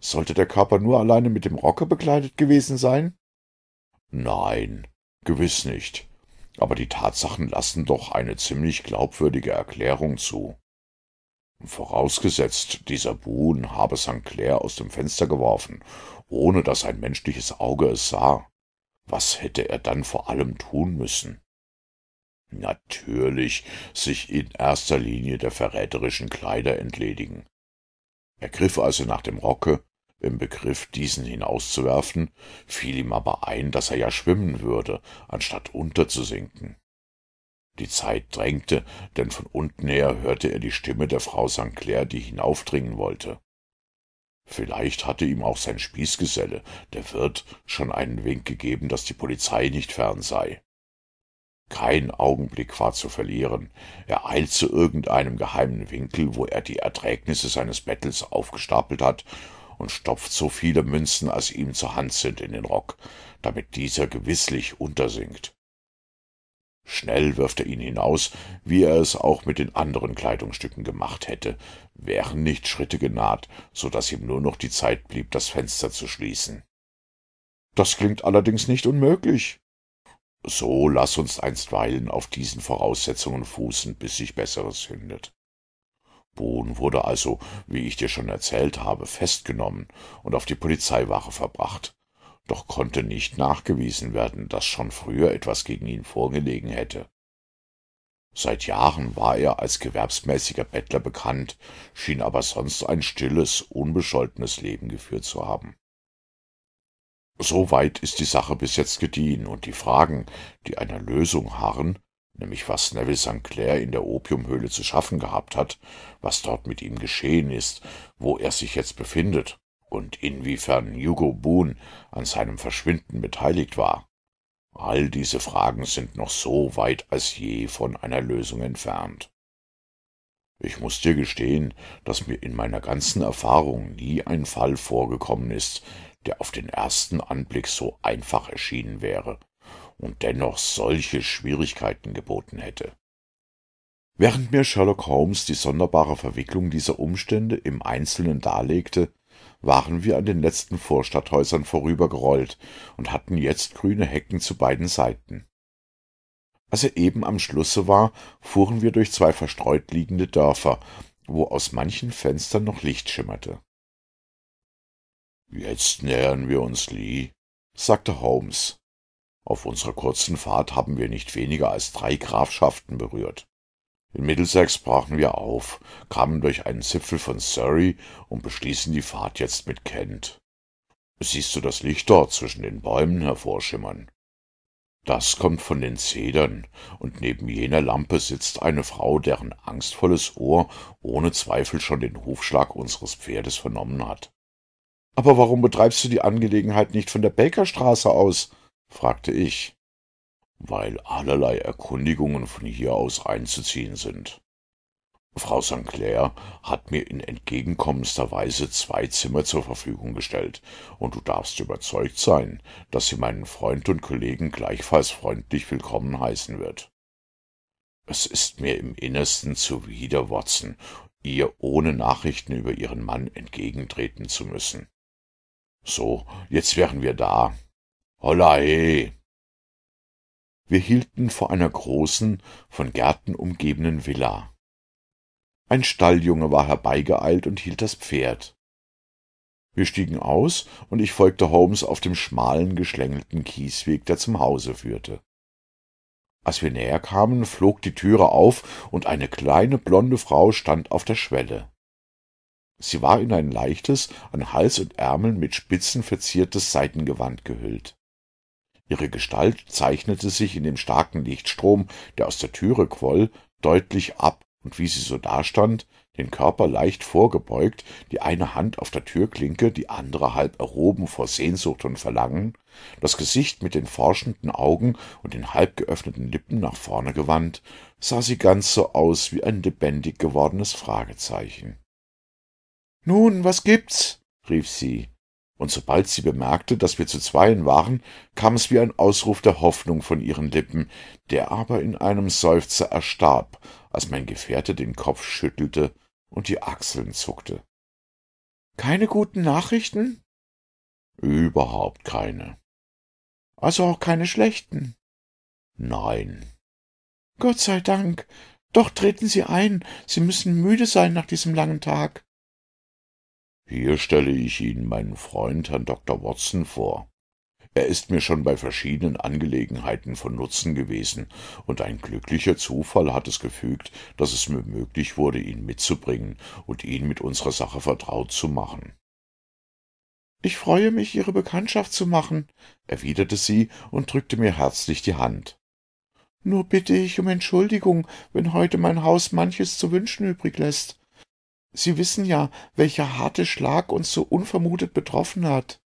Sollte der Körper nur alleine mit dem Rocke bekleidet gewesen sein?« »Nein, gewiss nicht. Aber die Tatsachen lassen doch eine ziemlich glaubwürdige Erklärung zu. Vorausgesetzt, dieser Boone habe Sankt Clair aus dem Fenster geworfen, ohne dass ein menschliches Auge es sah. Was hätte er dann vor allem tun müssen? Natürlich sich in erster Linie der verräterischen Kleider entledigen. Er griff also nach dem Rocke, im Begriff, diesen hinauszuwerfen, fiel ihm aber ein, dass er ja schwimmen würde, anstatt unterzusinken. Die Zeit drängte, denn von unten her hörte er die Stimme der Frau Sankt Clair, die hinaufdringen wollte. Vielleicht hatte ihm auch sein Spießgeselle, der Wirt, schon einen Wink gegeben, dass die Polizei nicht fern sei. Kein Augenblick war zu verlieren. Er eilt zu irgendeinem geheimen Winkel, wo er die Erträgnisse seines Bettels aufgestapelt hat, und stopft so viele Münzen, als ihm zur Hand sind, in den Rock, damit dieser gewisslich untersinkt. Schnell wirft er ihn hinaus, wie er es auch mit den anderen Kleidungsstücken gemacht hätte, wären nicht Schritte genaht, so daß ihm nur noch die Zeit blieb, das Fenster zu schließen. »Das klingt allerdings nicht unmöglich.« »So lass uns einstweilen auf diesen Voraussetzungen fußen, bis sich Besseres findet.« Boone wurde also, wie ich dir schon erzählt habe, festgenommen und auf die Polizeiwache verbracht. Doch konnte nicht nachgewiesen werden, dass schon früher etwas gegen ihn vorgelegen hätte. Seit Jahren war er als gewerbsmäßiger Bettler bekannt, schien aber sonst ein stilles, unbescholtenes Leben geführt zu haben. So weit ist die Sache bis jetzt gediehen, und die Fragen, die einer Lösung harren, nämlich was Neville Sankt Clair in der Opiumhöhle zu schaffen gehabt hat, was dort mit ihm geschehen ist, wo er sich jetzt befindet, und inwiefern Hugo Boone an seinem Verschwinden beteiligt war. All diese Fragen sind noch so weit als je von einer Lösung entfernt. Ich muß dir gestehen, dass mir in meiner ganzen Erfahrung nie ein Fall vorgekommen ist, der auf den ersten Anblick so einfach erschienen wäre und dennoch solche Schwierigkeiten geboten hätte. Während mir Sherlock Holmes die sonderbare Verwicklung dieser Umstände im Einzelnen darlegte, waren wir an den letzten Vorstadthäusern vorübergerollt und hatten jetzt grüne Hecken zu beiden Seiten. Als er eben am Schlusse war, fuhren wir durch zwei verstreut liegende Dörfer, wo aus manchen Fenstern noch Licht schimmerte. »Jetzt nähern wir uns Lee«, sagte Holmes. »Auf unserer kurzen Fahrt haben wir nicht weniger als drei Grafschaften berührt. In Middlesex brachen wir auf, kamen durch einen Zipfel von Surrey und beschließen die Fahrt jetzt mit Kent. Siehst du das Licht dort zwischen den Bäumen hervorschimmern? Das kommt von den Zedern, und neben jener Lampe sitzt eine Frau, deren angstvolles Ohr ohne Zweifel schon den Hufschlag unseres Pferdes vernommen hat.« »Aber warum betreibst du die Angelegenheit nicht von der Bakerstraße aus?« fragte ich. weil allerlei Erkundigungen von hier aus einzuziehen sind. Frau Sankt Clair hat mir in entgegenkommendster Weise zwei Zimmer zur Verfügung gestellt, und du darfst überzeugt sein, dass sie meinen Freund und Kollegen gleichfalls freundlich willkommen heißen wird. Es ist mir im Innersten zuwider, Watson, ihr ohne Nachrichten über ihren Mann entgegentreten zu müssen. So, jetzt wären wir da. Holla he! Wir hielten vor einer großen, von Gärten umgebenen Villa. Ein Stalljunge war herbeigeeilt und hielt das Pferd. Wir stiegen aus, und ich folgte Holmes auf dem schmalen, geschlängelten Kiesweg, der zum Hause führte. Als wir näher kamen, flog die Türe auf, und eine kleine, blonde Frau stand auf der Schwelle. Sie war in ein leichtes, an Hals und Ärmeln mit Spitzen verziertes Seitengewand gehüllt. Ihre Gestalt zeichnete sich in dem starken Lichtstrom, der aus der Türe quoll, deutlich ab, und wie sie so dastand, den Körper leicht vorgebeugt, die eine Hand auf der Türklinke, die andere halb erhoben vor Sehnsucht und Verlangen, das Gesicht mit den forschenden Augen und den halb geöffneten Lippen nach vorne gewandt, sah sie ganz so aus wie ein lebendig gewordenes Fragezeichen. »Nun, was gibt's?« rief sie, und sobald sie bemerkte, dass wir zu zweien waren, kam es wie ein Ausruf der Hoffnung von ihren Lippen, der aber in einem Seufzer erstarb, als mein Gefährte den Kopf schüttelte und die Achseln zuckte. »Keine guten Nachrichten?« »Überhaupt keine.« »Also auch keine schlechten?« »Nein.« »Gott sei Dank. Doch treten Sie ein. Sie müssen müde sein nach diesem langen Tag.« »Hier stelle ich Ihnen meinen Freund, Herrn Doktor Watson, vor. Er ist mir schon bei verschiedenen Angelegenheiten von Nutzen gewesen, und ein glücklicher Zufall hat es gefügt, dass es mir möglich wurde, ihn mitzubringen und ihn mit unserer Sache vertraut zu machen.« »Ich freue mich, Ihre Bekanntschaft zu machen«, erwiderte sie und drückte mir herzlich die Hand. »Nur bitte ich um Entschuldigung, wenn heute mein Haus manches zu wünschen übrig lässt. Sie wissen ja, welcher harte Schlag uns so unvermutet betroffen hat.«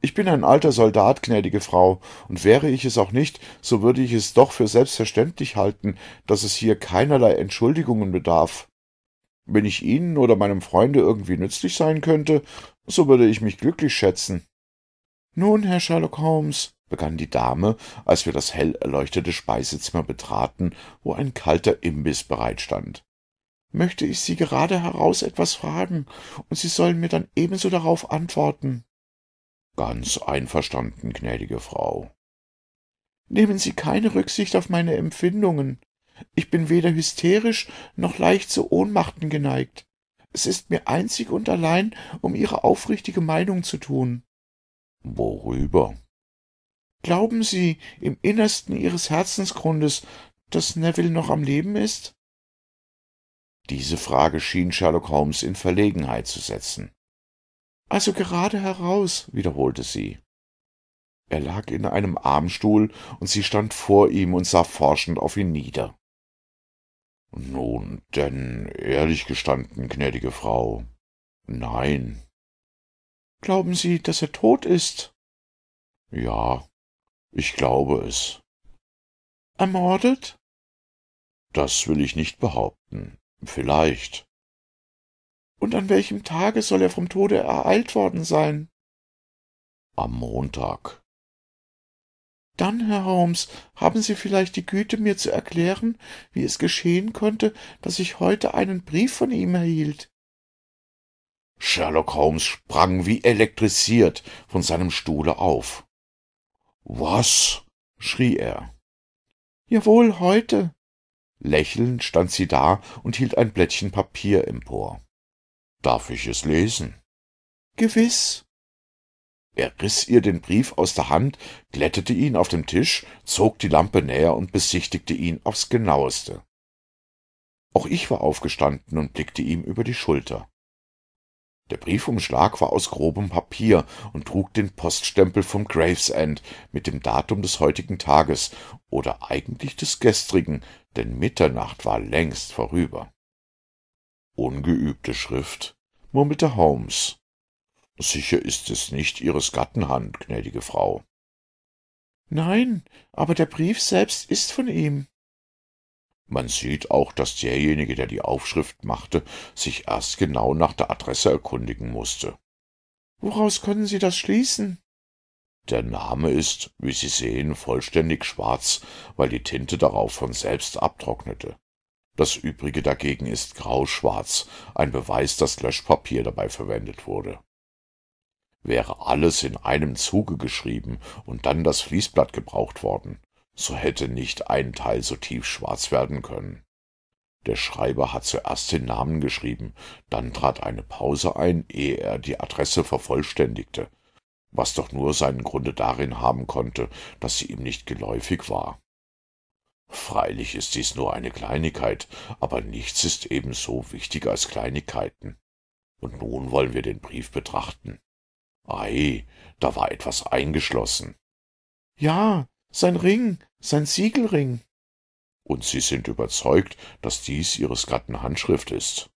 »Ich bin ein alter Soldat, gnädige Frau, und wäre ich es auch nicht, so würde ich es doch für selbstverständlich halten, dass es hier keinerlei Entschuldigungen bedarf. Wenn ich Ihnen oder meinem Freunde irgendwie nützlich sein könnte, so würde ich mich glücklich schätzen.« »Nun, Herr Sherlock Holmes«, begann die Dame, als wir das hell erleuchtete Speisezimmer betraten, wo ein kalter Imbiss bereitstand, »möchte ich Sie gerade heraus etwas fragen, und Sie sollen mir dann ebenso darauf antworten.« »Ganz einverstanden, gnädige Frau.« »Nehmen Sie keine Rücksicht auf meine Empfindungen. Ich bin weder hysterisch noch leicht zu Ohnmachten geneigt. Es ist mir einzig und allein, um Ihre aufrichtige Meinung zu tun.« »Worüber?« »Glauben Sie im Innersten Ihres Herzensgrundes, dass Neville noch am Leben ist?« Diese Frage schien Sherlock Holmes in Verlegenheit zu setzen. »Also gerade heraus«, wiederholte sie. Er lag in einem Armstuhl, und sie stand vor ihm und sah forschend auf ihn nieder. »Nun denn, ehrlich gestanden, gnädige Frau, nein.« »Glauben Sie, dass er tot ist?« »Ja, ich glaube es.« »Ermordet?« »Das will ich nicht behaupten. Vielleicht.« »Und an welchem Tage soll er vom Tode ereilt worden sein?« »Am Montag.« »Dann, Herr Holmes, haben Sie vielleicht die Güte, mir zu erklären, wie es geschehen konnte, dass ich heute einen Brief von ihm erhielt?« Sherlock Holmes sprang wie elektrisiert von seinem Stuhle auf. »Was?« schrie er. »Jawohl, heute.« Lächelnd stand sie da und hielt ein Blättchen Papier empor. »Darf ich es lesen?« »Gewiss.« Er riss ihr den Brief aus der Hand, glättete ihn auf dem Tisch, zog die Lampe näher und besichtigte ihn aufs Genaueste. Auch ich war aufgestanden und blickte ihm über die Schulter. Der Briefumschlag war aus grobem Papier und trug den Poststempel vom Gravesend mit dem Datum des heutigen Tages oder eigentlich des gestrigen, denn Mitternacht war längst vorüber. »Ungeübte Schrift«, murmelte Holmes. »Sicher ist es nicht Ihres Gatten Hand, gnädige Frau.« »Nein, aber der Brief selbst ist von ihm.« Man sieht auch, dass derjenige, der die Aufschrift machte, sich erst genau nach der Adresse erkundigen musste. »Woraus können Sie das schließen?« Der Name ist, wie Sie sehen, vollständig schwarz, weil die Tinte darauf von selbst abtrocknete. Das Übrige dagegen ist grauschwarz, ein Beweis, dass Löschpapier dabei verwendet wurde. Wäre alles in einem Zuge geschrieben und dann das Fließblatt gebraucht worden, so hätte nicht ein Teil so tief schwarz werden können. Der Schreiber hat zuerst den Namen geschrieben, dann trat eine Pause ein, ehe er die Adresse vervollständigte, was doch nur seinen Grunde darin haben konnte, dass sie ihm nicht geläufig war. Freilich ist dies nur eine Kleinigkeit, aber nichts ist ebenso wichtig als Kleinigkeiten. Und nun wollen wir den Brief betrachten. Ei, da war etwas eingeschlossen. Ja, sein Ring, sein Siegelring. Und Sie sind überzeugt, dass dies Ihres Gatten Handschrift ist?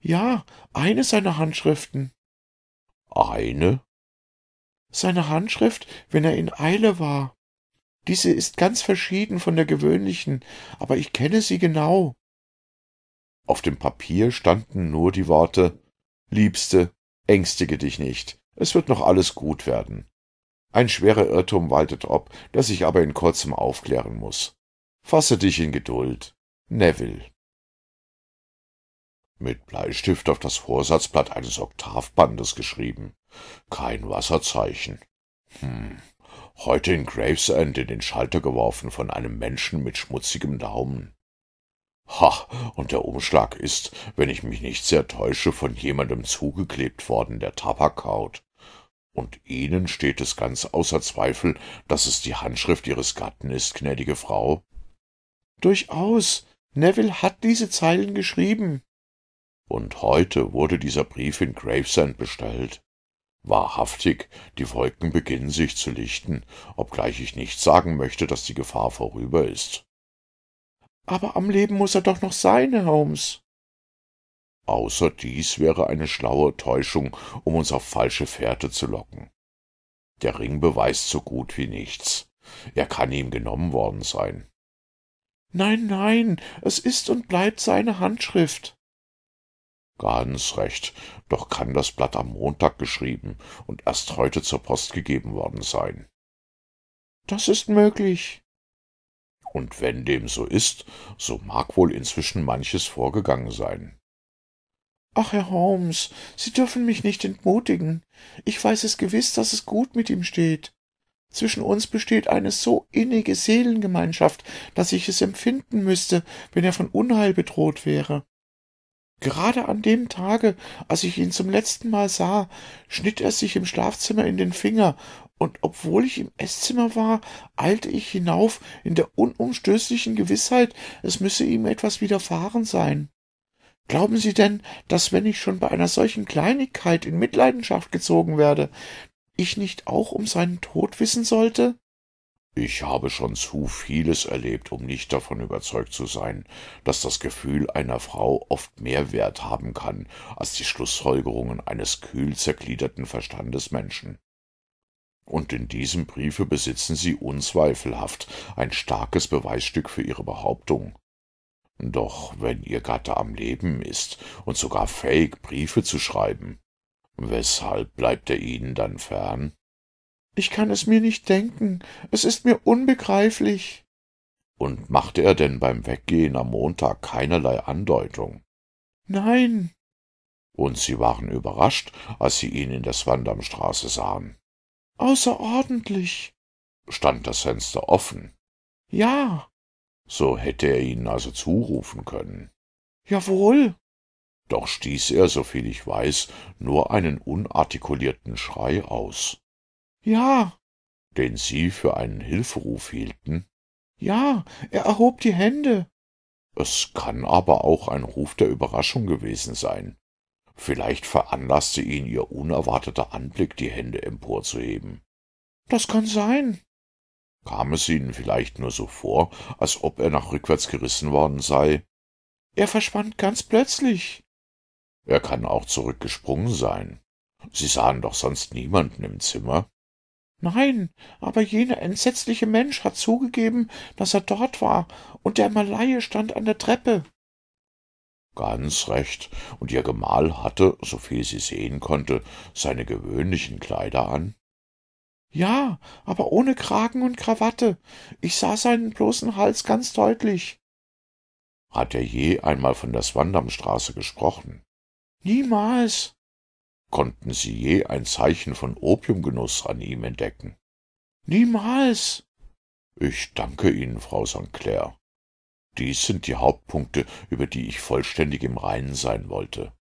Ja, eine seiner Handschriften. Eine? Seine Handschrift, wenn er in Eile war. Diese ist ganz verschieden von der gewöhnlichen, aber ich kenne sie genau. Auf dem Papier standen nur die Worte: »Liebste, ängstige dich nicht. Es wird noch alles gut werden.« Ein schwerer Irrtum waltet ob, der sich aber in kurzem aufklären muss. Fasse dich in Geduld. Neville. Mit Bleistift auf das Vorsatzblatt eines Oktavbandes geschrieben. Kein Wasserzeichen. Hm. Heute in Gravesend in den Schalter geworfen von einem Menschen mit schmutzigem Daumen. Ha, und der Umschlag ist, wenn ich mich nicht sehr täusche, von jemandem zugeklebt worden, der Tabak kaut. Und Ihnen steht es ganz außer Zweifel, dass es die Handschrift Ihres Gatten ist, gnädige Frau? Durchaus. Neville hat diese Zeilen geschrieben. Und heute wurde dieser Brief in Gravesend bestellt. Wahrhaftig, die Wolken beginnen sich zu lichten, obgleich ich nicht sagen möchte, dass die Gefahr vorüber ist. Aber am Leben muß er doch noch sein, Herr Holmes. Außer dies wäre eine schlaue Täuschung, um uns auf falsche Fährte zu locken. Der Ring beweist so gut wie nichts. Er kann ihm genommen worden sein. Nein, nein, es ist und bleibt seine Handschrift. Ganz recht, doch kann das Blatt am Montag geschrieben und erst heute zur Post gegeben worden sein. Das ist möglich. Und wenn dem so ist, so mag wohl inzwischen manches vorgegangen sein. Ach, Herr Holmes, Sie dürfen mich nicht entmutigen. Ich weiß es gewiss, dass es gut mit ihm steht. Zwischen uns besteht eine so innige Seelengemeinschaft, dass ich es empfinden müsste, wenn er von Unheil bedroht wäre. Gerade an dem Tage, als ich ihn zum letzten Mal sah, schnitt er sich im Schlafzimmer in den Finger, und obwohl ich im Esszimmer war, eilte ich hinauf in der unumstößlichen Gewissheit, es müsse ihm etwas widerfahren sein. Glauben Sie denn, dass, wenn ich schon bei einer solchen Kleinigkeit in Mitleidenschaft gezogen werde, ich nicht auch um seinen Tod wissen sollte? Ich habe schon zu vieles erlebt, um nicht davon überzeugt zu sein, dass das Gefühl einer Frau oft mehr Wert haben kann als die Schlussfolgerungen eines kühl zergliederten Verstandesmenschen. Und in diesem Briefe besitzen Sie unzweifelhaft ein starkes Beweisstück für Ihre Behauptung. Doch wenn Ihr Gatte am Leben ist und sogar fähig, Briefe zu schreiben, weshalb bleibt er Ihnen dann fern? Ich kann es mir nicht denken. Es ist mir unbegreiflich. Und machte er denn beim Weggehen am Montag keinerlei Andeutung? Nein. Und Sie waren überrascht, als Sie ihn in der Swandamstraße sahen? Außerordentlich. Stand das Fenster offen? Ja. So hätte er Ihnen also zurufen können. Jawohl. Doch stieß er, soviel ich weiß, nur einen unartikulierten Schrei aus. »Ja.« »Den Sie für einen Hilferuf hielten?« »Ja, er erhob die Hände.« »Es kann aber auch ein Ruf der Überraschung gewesen sein. Vielleicht veranlasste ihn Ihr unerwarteter Anblick, die Hände emporzuheben.« »Das kann sein.« »Kam es Ihnen vielleicht nur so vor, als ob er nach rückwärts gerissen worden sei?« »Er verschwand ganz plötzlich.« »Er kann auch zurückgesprungen sein. Sie sahen doch sonst niemanden im Zimmer?« »Nein, aber jener entsetzliche Mensch hat zugegeben, dass er dort war, und der Malaie stand an der Treppe.« »Ganz recht, und ihr Gemahl hatte, soviel sie sehen konnte, seine gewöhnlichen Kleider an?« »Ja, aber ohne Kragen und Krawatte. Ich sah seinen bloßen Hals ganz deutlich.« »Hat er je einmal von der Swandamstraße gesprochen?« »Niemals.« »Konnten Sie je ein Zeichen von Opiumgenuss an ihm entdecken?« »Niemals.« »Ich danke Ihnen, Frau Sankt Clair. Dies sind die Hauptpunkte, über die ich vollständig im Reinen sein wollte.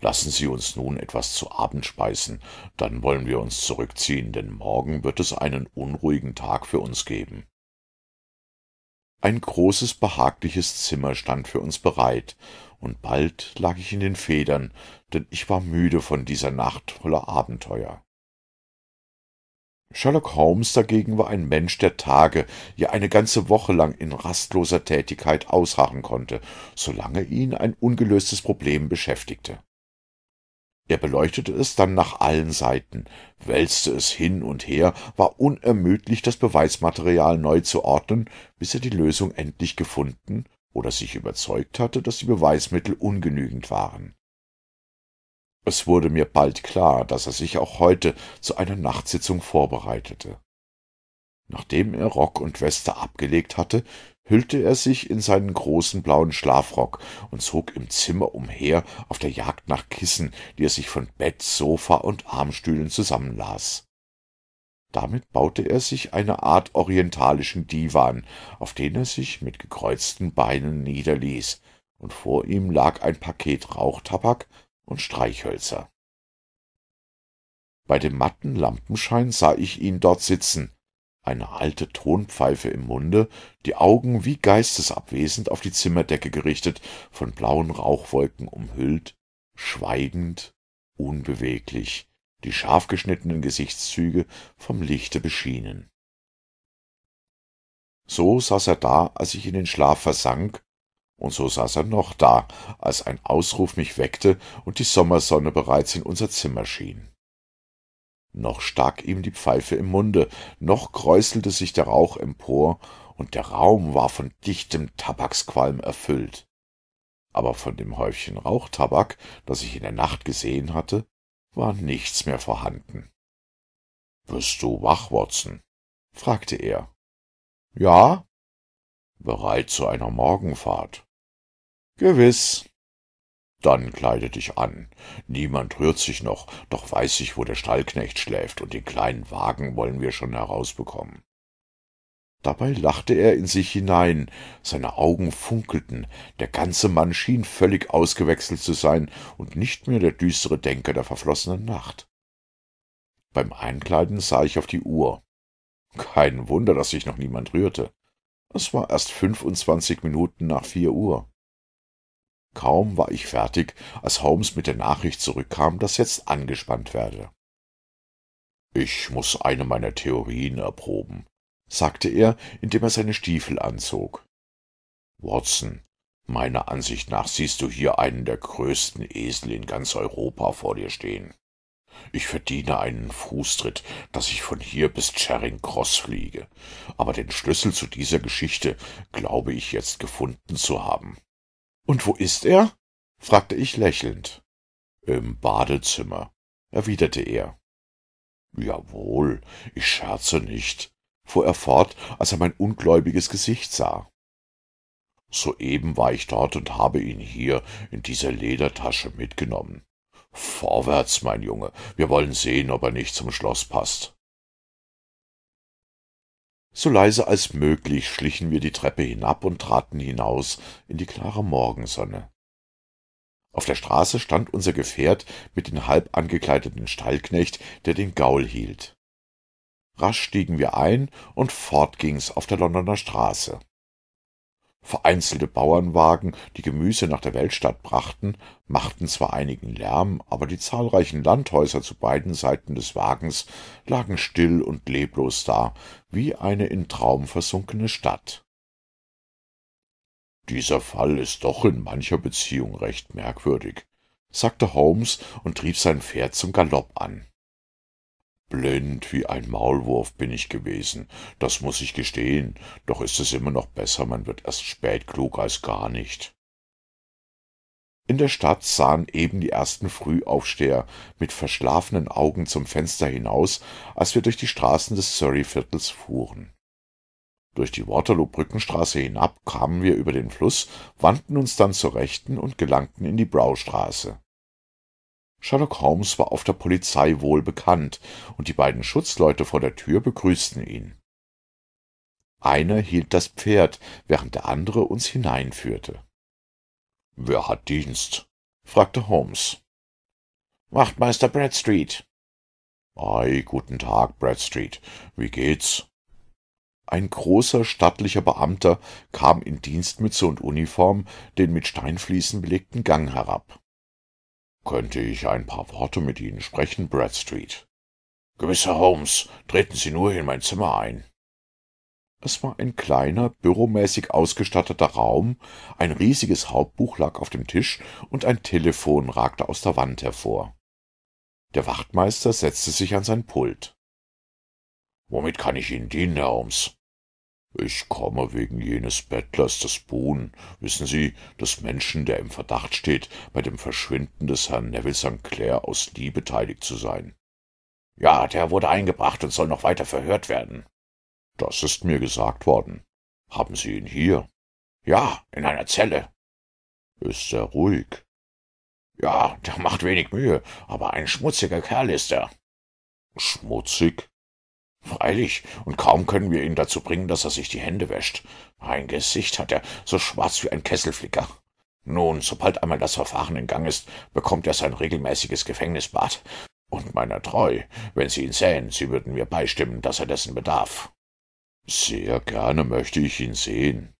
Lassen Sie uns nun etwas zu Abend speisen, dann wollen wir uns zurückziehen, denn morgen wird es einen unruhigen Tag für uns geben.« Ein großes, behagliches Zimmer stand für uns bereit, und bald lag ich in den Federn, denn ich war müde von dieser Nacht voller Abenteuer. Sherlock Holmes dagegen war ein Mensch der Tage, ja eine ganze Woche lang in rastloser Tätigkeit ausharren konnte, solange ihn ein ungelöstes Problem beschäftigte. Er beleuchtete es dann nach allen Seiten, wälzte es hin und her, war unermüdlich, das Beweismaterial neu zu ordnen, bis er die Lösung endlich gefunden oder sich überzeugt hatte, dass die Beweismittel ungenügend waren. Es wurde mir bald klar, dass er sich auch heute zu einer Nachtsitzung vorbereitete. Nachdem er Rock und Weste abgelegt hatte, hüllte er sich in seinen großen blauen Schlafrock und zog im Zimmer umher auf der Jagd nach Kissen, die er sich von Bett, Sofa und Armstühlen zusammenlas. Damit baute er sich eine Art orientalischen Diwan, auf den er sich mit gekreuzten Beinen niederließ, und vor ihm lag ein Paket Rauchtabak und Streichhölzer. Bei dem matten Lampenschein sah ich ihn dort sitzen, eine alte Tonpfeife im Munde, die Augen wie geistesabwesend auf die Zimmerdecke gerichtet, von blauen Rauchwolken umhüllt, schweigend, unbeweglich, die scharf geschnittenen Gesichtszüge vom Lichte beschienen. So saß er da, als ich in den Schlaf versank, und so saß er noch da, als ein Ausruf mich weckte und die Sommersonne bereits in unser Zimmer schien. Noch stak ihm die Pfeife im Munde, noch kräuselte sich der Rauch empor, und der Raum war von dichtem Tabaksqualm erfüllt. Aber von dem Häufchen Rauchtabak, das ich in der Nacht gesehen hatte, war nichts mehr vorhanden. »Wirst du wach, Watson?« fragte er. »Ja.« »Bereit zu einer Morgenfahrt?« »Gewiss.« »Dann kleide dich an. Niemand rührt sich noch, doch weiß ich, wo der Stallknecht schläft, und den kleinen Wagen wollen wir schon herausbekommen.« Dabei lachte er in sich hinein, seine Augen funkelten, der ganze Mann schien völlig ausgewechselt zu sein und nicht mehr der düstere Denker der verflossenen Nacht. Beim Einkleiden sah ich auf die Uhr. Kein Wunder, dass sich noch niemand rührte. Es war erst fünfundzwanzig Minuten nach vier Uhr. Kaum war ich fertig, als Holmes mit der Nachricht zurückkam, dass jetzt angespannt werde. »Ich muss eine meiner Theorien erproben«, sagte er, indem er seine Stiefel anzog. »Watson, meiner Ansicht nach siehst du hier einen der größten Esel in ganz Europa vor dir stehen. Ich verdiene einen Fußtritt, dass ich von hier bis Charing Cross fliege, aber den Schlüssel zu dieser Geschichte glaube ich jetzt gefunden zu haben.« »Und wo ist er?« fragte ich lächelnd. »Im Badezimmer«, erwiderte er. »Jawohl, ich scherze nicht«, fuhr er fort, als er mein ungläubiges Gesicht sah. »Soeben war ich dort und habe ihn hier in dieser Ledertasche mitgenommen. Vorwärts, mein Junge, wir wollen sehen, ob er nicht zum Schloss passt.« So leise als möglich schlichen wir die Treppe hinab und traten hinaus in die klare Morgensonne. Auf der Straße stand unser Gefährt mit dem halb angekleideten Stallknecht, der den Gaul hielt. Rasch stiegen wir ein, und fort ging's auf der Londoner Straße. Vereinzelte Bauernwagen, die Gemüse nach der Weltstadt brachten, machten zwar einigen Lärm, aber die zahlreichen Landhäuser zu beiden Seiten des Wagens lagen still und leblos da, wie eine in Traum versunkene Stadt. »Dieser Fall ist doch in mancher Beziehung recht merkwürdig«, sagte Holmes und trieb sein Pferd zum Galopp an. Blind wie ein Maulwurf bin ich gewesen, das muss ich gestehen, doch ist es immer noch besser, man wird erst spät klug als gar nicht. In der Stadt sahen eben die ersten Frühaufsteher mit verschlafenen Augen zum Fenster hinaus, als wir durch die Straßen des Surrey-Viertels fuhren. Durch die Waterloo Brückenstraße hinab kamen wir über den Fluss, wandten uns dann zur Rechten und gelangten in die Braustraße. Sherlock Holmes war auf der Polizei wohl bekannt, und die beiden Schutzleute vor der Tür begrüßten ihn. Einer hielt das Pferd, während der andere uns hineinführte. »Wer hat Dienst?« fragte Holmes. »Wachtmeister Bradstreet.« »Ei, guten Tag, Bradstreet. Wie geht's?« Ein großer, stattlicher Beamter kam in Dienstmütze und Uniform den mit Steinfliesen belegten Gang herab. »Könnte ich ein paar Worte mit Ihnen sprechen, Bradstreet?« »Gewiss, Herr Holmes, treten Sie nur in mein Zimmer ein.« Es war ein kleiner, büromäßig ausgestatteter Raum, ein riesiges Hauptbuch lag auf dem Tisch und ein Telefon ragte aus der Wand hervor. Der Wachtmeister setzte sich an sein Pult. »Womit kann ich Ihnen dienen, Herr Holmes?« »Ich komme wegen jenes Bettlers des Boone, wissen Sie, des Menschen, der im Verdacht steht, bei dem Verschwinden des Herrn Neville Sankt Clair aus Lee beteiligt zu sein.« »Ja, der wurde eingebracht und soll noch weiter verhört werden.« »Das ist mir gesagt worden. Haben Sie ihn hier?« »Ja, in einer Zelle.« »Ist er ruhig?« »Ja, der macht wenig Mühe, aber ein schmutziger Kerl ist er.« »Schmutzig?« »Freilich, und kaum können wir ihn dazu bringen, dass er sich die Hände wäscht. Ein Gesicht hat er, so schwarz wie ein Kesselflicker. Nun, sobald einmal das Verfahren in Gang ist, bekommt er sein regelmäßiges Gefängnisbad. Und meiner treu, wenn Sie ihn sähen, Sie würden mir beistimmen, dass er dessen bedarf.« »Sehr gerne möchte ich ihn sehen.«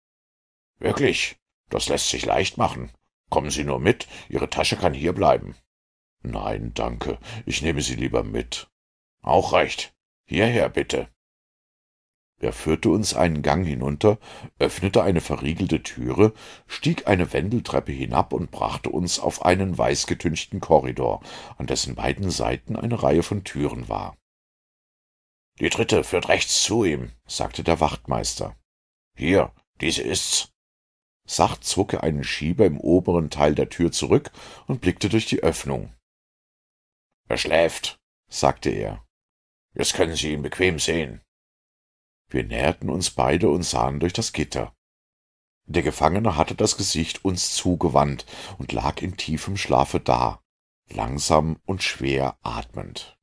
»Wirklich? Das lässt sich leicht machen. Kommen Sie nur mit, Ihre Tasche kann hier bleiben.« »Nein, danke, ich nehme sie lieber mit.« »Auch recht. Hierher, bitte.« Er führte uns einen Gang hinunter, öffnete eine verriegelte Türe, stieg eine Wendeltreppe hinab und brachte uns auf einen weißgetünchten Korridor, an dessen beiden Seiten eine Reihe von Türen war. »Die dritte führt rechts zu ihm«, sagte der Wachtmeister. »Hier, diese ist's.« Sacht zog er einen Schieber im oberen Teil der Tür zurück und blickte durch die Öffnung. »Er schläft«, sagte er. »Jetzt können Sie ihn bequem sehen.« Wir näherten uns beide und sahen durch das Gitter. Der Gefangene hatte das Gesicht uns zugewandt und lag in tiefem Schlafe da, langsam und schwer atmend.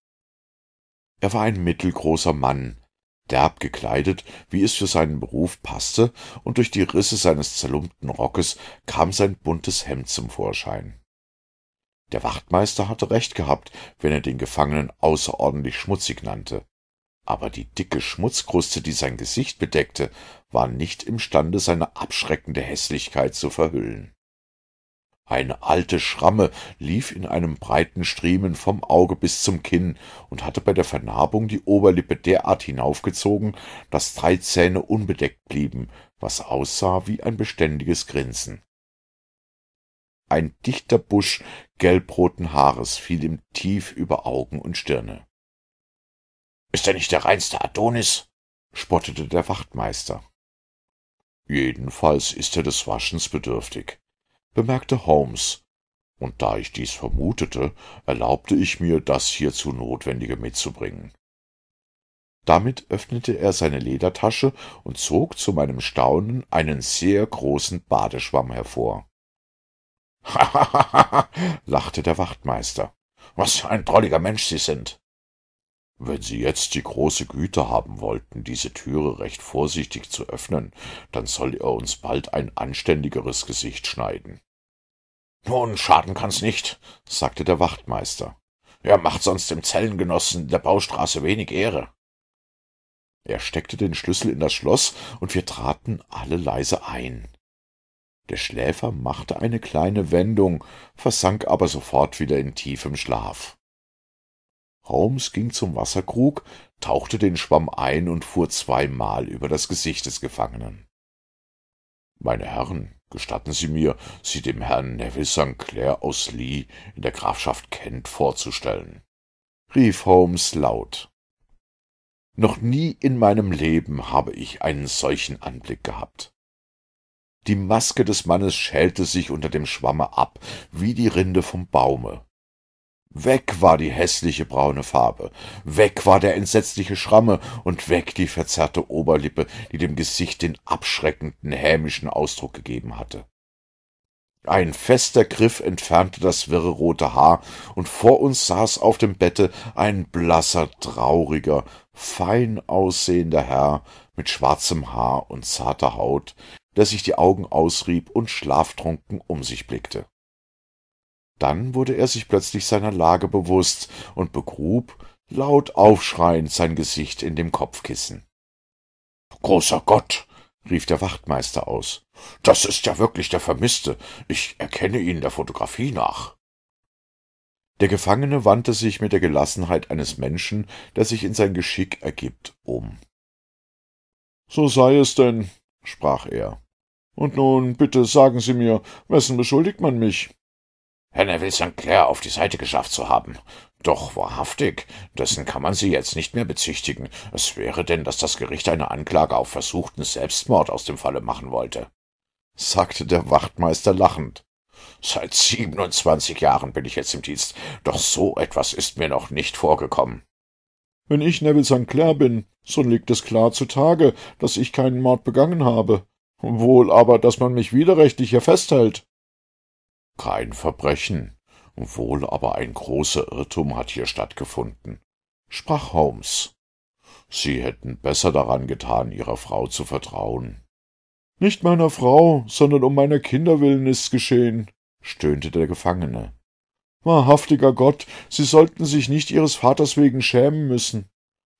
Er war ein mittelgroßer Mann, derb gekleidet, wie es für seinen Beruf passte, und durch die Risse seines zerlumpten Rockes kam sein buntes Hemd zum Vorschein. Der Wachtmeister hatte recht gehabt, wenn er den Gefangenen außerordentlich schmutzig nannte. Aber die dicke Schmutzkruste, die sein Gesicht bedeckte, war nicht imstande, seine abschreckende Hässlichkeit zu verhüllen. Eine alte Schramme lief in einem breiten Striemen vom Auge bis zum Kinn und hatte bei der Vernarbung die Oberlippe derart hinaufgezogen, dass drei Zähne unbedeckt blieben, was aussah wie ein beständiges Grinsen. Ein dichter Busch gelbroten Haares fiel ihm tief über Augen und Stirne. »Ist er nicht der reinste Adonis?« spottete der Wachtmeister. »Jedenfalls ist er des Waschens bedürftig«, bemerkte Holmes, und da ich dies vermutete, erlaubte ich mir, das hierzu Notwendige mitzubringen. Damit öffnete er seine Ledertasche und zog zu meinem Staunen einen sehr großen Badeschwamm hervor. »Hahaha«, lachte der Wachtmeister. »Was für ein drolliger Mensch Sie sind!« »Wenn Sie jetzt die große Güte haben wollten, diese Türe recht vorsichtig zu öffnen, dann soll er uns bald ein anständigeres Gesicht schneiden.« »Nun, schaden kann's nicht«, sagte der Wachtmeister. »Er macht sonst dem Zellengenossen in der Baustraße wenig Ehre.« Er steckte den Schlüssel in das Schloss, und wir traten alle leise ein. Der Schläfer machte eine kleine Wendung, versank aber sofort wieder in tiefem Schlaf. Holmes ging zum Wasserkrug, tauchte den Schwamm ein und fuhr zweimal über das Gesicht des Gefangenen. »Meine Herren, gestatten Sie mir, Sie dem Herrn Neville Sankt Clair aus Lee in der Grafschaft Kent vorzustellen«, rief Holmes laut. Noch nie in meinem Leben habe ich einen solchen Anblick gehabt. Die Maske des Mannes schälte sich unter dem Schwamme ab, wie die Rinde vom Baume. Weg war die hässliche braune Farbe, weg war der entsetzliche Schramme und weg die verzerrte Oberlippe, die dem Gesicht den abschreckenden, hämischen Ausdruck gegeben hatte. Ein fester Griff entfernte das wirre rote Haar, und vor uns saß auf dem Bette ein blasser, trauriger, fein aussehender Herr mit schwarzem Haar und zarter Haut, der sich die Augen ausrieb und schlaftrunken um sich blickte. Dann wurde er sich plötzlich seiner Lage bewusst und begrub, laut aufschreiend, sein Gesicht in dem Kopfkissen. »Großer Gott!« rief der Wachtmeister aus. »Das ist ja wirklich der Vermisste. Ich erkenne ihn der Fotografie nach.« Der Gefangene wandte sich mit der Gelassenheit eines Menschen, der sich in sein Geschick ergibt, um. »So sei es denn«, sprach er. »Und nun, bitte sagen Sie mir, wessen beschuldigt man mich?« »Herrn Neville Sankt Clair auf die Seite geschafft zu haben. Doch wahrhaftig, dessen kann man Sie jetzt nicht mehr bezichtigen. Es wäre denn, dass das Gericht eine Anklage auf versuchten Selbstmord aus dem Falle machen wollte«, sagte der Wachtmeister lachend. »Seit siebenundzwanzig Jahren bin ich jetzt im Dienst, doch so etwas ist mir noch nicht vorgekommen.« »Wenn ich Neville Sankt Clair bin, so liegt es klar zutage, dass ich keinen Mord begangen habe. Wohl aber, dass man mich widerrechtlich hier festhält.« »Kein Verbrechen, wohl aber ein großer Irrtum hat hier stattgefunden«, sprach Holmes. »Sie hätten besser daran getan, Ihrer Frau zu vertrauen.« »Nicht meiner Frau, sondern um meiner Kinder willen ist's geschehen«, stöhnte der Gefangene. »Wahrhaftiger Gott, Sie sollten sich nicht Ihres Vaters wegen schämen müssen.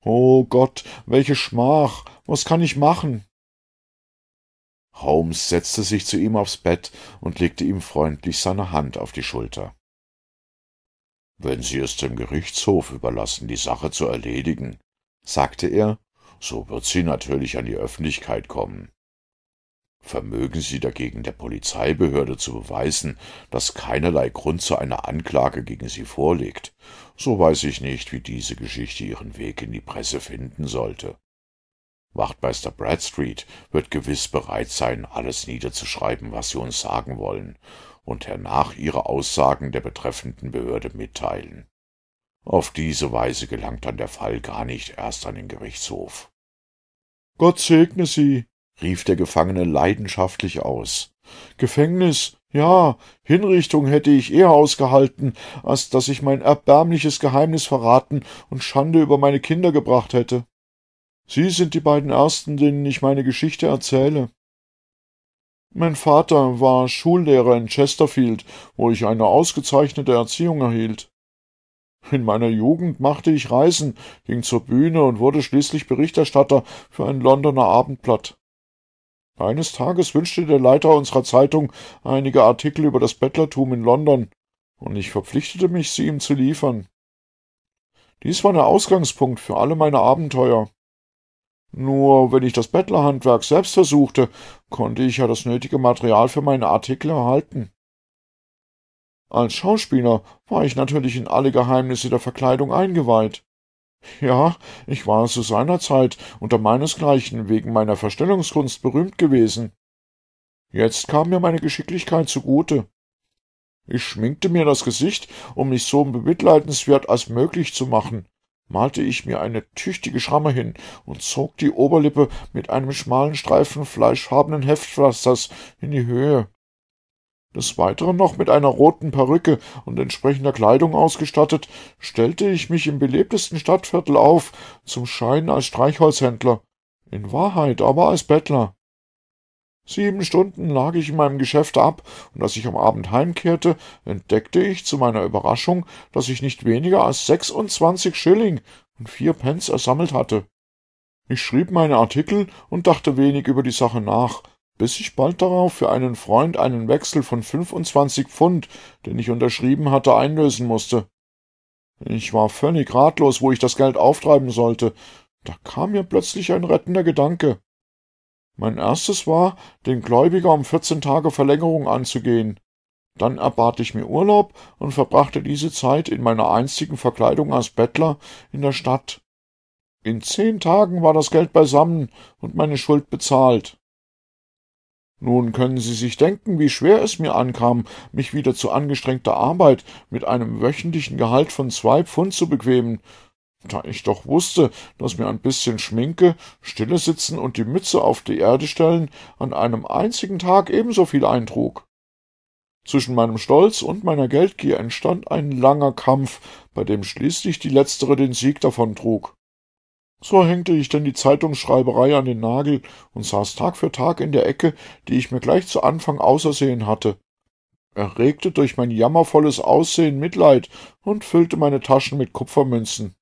Oh Gott, welche Schmach, was kann ich machen?« Holmes setzte sich zu ihm aufs Bett und legte ihm freundlich seine Hand auf die Schulter. »Wenn Sie es dem Gerichtshof überlassen, die Sache zu erledigen«, sagte er, »so wird sie natürlich an die Öffentlichkeit kommen. Vermögen Sie dagegen der Polizeibehörde zu beweisen, dass keinerlei Grund zu einer Anklage gegen Sie vorliegt, so weiß ich nicht, wie diese Geschichte ihren Weg in die Presse finden sollte. Wachtmeister Bradstreet wird gewiss bereit sein, alles niederzuschreiben, was Sie uns sagen wollen, und hernach Ihre Aussagen der betreffenden Behörde mitteilen. Auf diese Weise gelangt dann der Fall gar nicht erst an den Gerichtshof.« »Gott segne Sie«, rief der Gefangene leidenschaftlich aus. »Gefängnis, ja, Hinrichtung hätte ich eher ausgehalten, als dass ich mein erbärmliches Geheimnis verraten und Schande über meine Kinder gebracht hätte. Sie sind die beiden Ersten, denen ich meine Geschichte erzähle. Mein Vater war Schullehrer in Chesterfield, wo ich eine ausgezeichnete Erziehung erhielt. In meiner Jugend machte ich Reisen, ging zur Bühne und wurde schließlich Berichterstatter für ein Londoner Abendblatt. Eines Tages wünschte der Leiter unserer Zeitung einige Artikel über das Bettlertum in London, und ich verpflichtete mich, sie ihm zu liefern. Dies war der Ausgangspunkt für alle meine Abenteuer. Nur wenn ich das Bettlerhandwerk selbst versuchte, konnte ich ja das nötige Material für meine Artikel erhalten. Als Schauspieler war ich natürlich in alle Geheimnisse der Verkleidung eingeweiht. Ja, ich war zu seiner Zeit unter meinesgleichen wegen meiner Verstellungskunst berühmt gewesen. Jetzt kam mir meine Geschicklichkeit zugute. Ich schminkte mir das Gesicht, um mich so bemitleidenswert als möglich zu machen, malte ich mir eine tüchtige Schramme hin und zog die Oberlippe mit einem schmalen Streifen fleischfarbenen Heftpflasters in die Höhe. Des Weiteren noch mit einer roten Perücke und entsprechender Kleidung ausgestattet, stellte ich mich im belebtesten Stadtviertel auf, zum Schein als Streichholzhändler, in Wahrheit aber als Bettler. Sieben Stunden lag ich in meinem Geschäft ab, und als ich am Abend heimkehrte, entdeckte ich zu meiner Überraschung, dass ich nicht weniger als sechsundzwanzig Schilling und vier Pence ersammelt hatte. Ich schrieb meine Artikel und dachte wenig über die Sache nach, bis ich bald darauf für einen Freund einen Wechsel von fünfundzwanzig Pfund, den ich unterschrieben hatte, einlösen musste. Ich war völlig ratlos, wo ich das Geld auftreiben sollte. Da kam mir plötzlich ein rettender Gedanke. Mein erstes war, den Gläubiger um vierzehn Tage Verlängerung anzugehen. Dann erbat ich mir Urlaub und verbrachte diese Zeit in meiner einstigen Verkleidung als Bettler in der Stadt. In zehn Tagen war das Geld beisammen und meine Schuld bezahlt. Nun können Sie sich denken, wie schwer es mir ankam, mich wieder zu angestrengter Arbeit mit einem wöchentlichen Gehalt von zwei Pfund zu bequemen, da ich doch wusste, dass mir ein bisschen Schminke, stille sitzen und die Mütze auf die Erde stellen an einem einzigen Tag ebenso viel eintrug. Zwischen meinem Stolz und meiner Geldgier entstand ein langer Kampf, bei dem schließlich die letztere den Sieg davontrug. So hängte ich denn die Zeitungsschreiberei an den Nagel und saß Tag für Tag in der Ecke, die ich mir gleich zu Anfang ausersehen hatte, erregte durch mein jammervolles Aussehen Mitleid und füllte meine Taschen mit Kupfermünzen.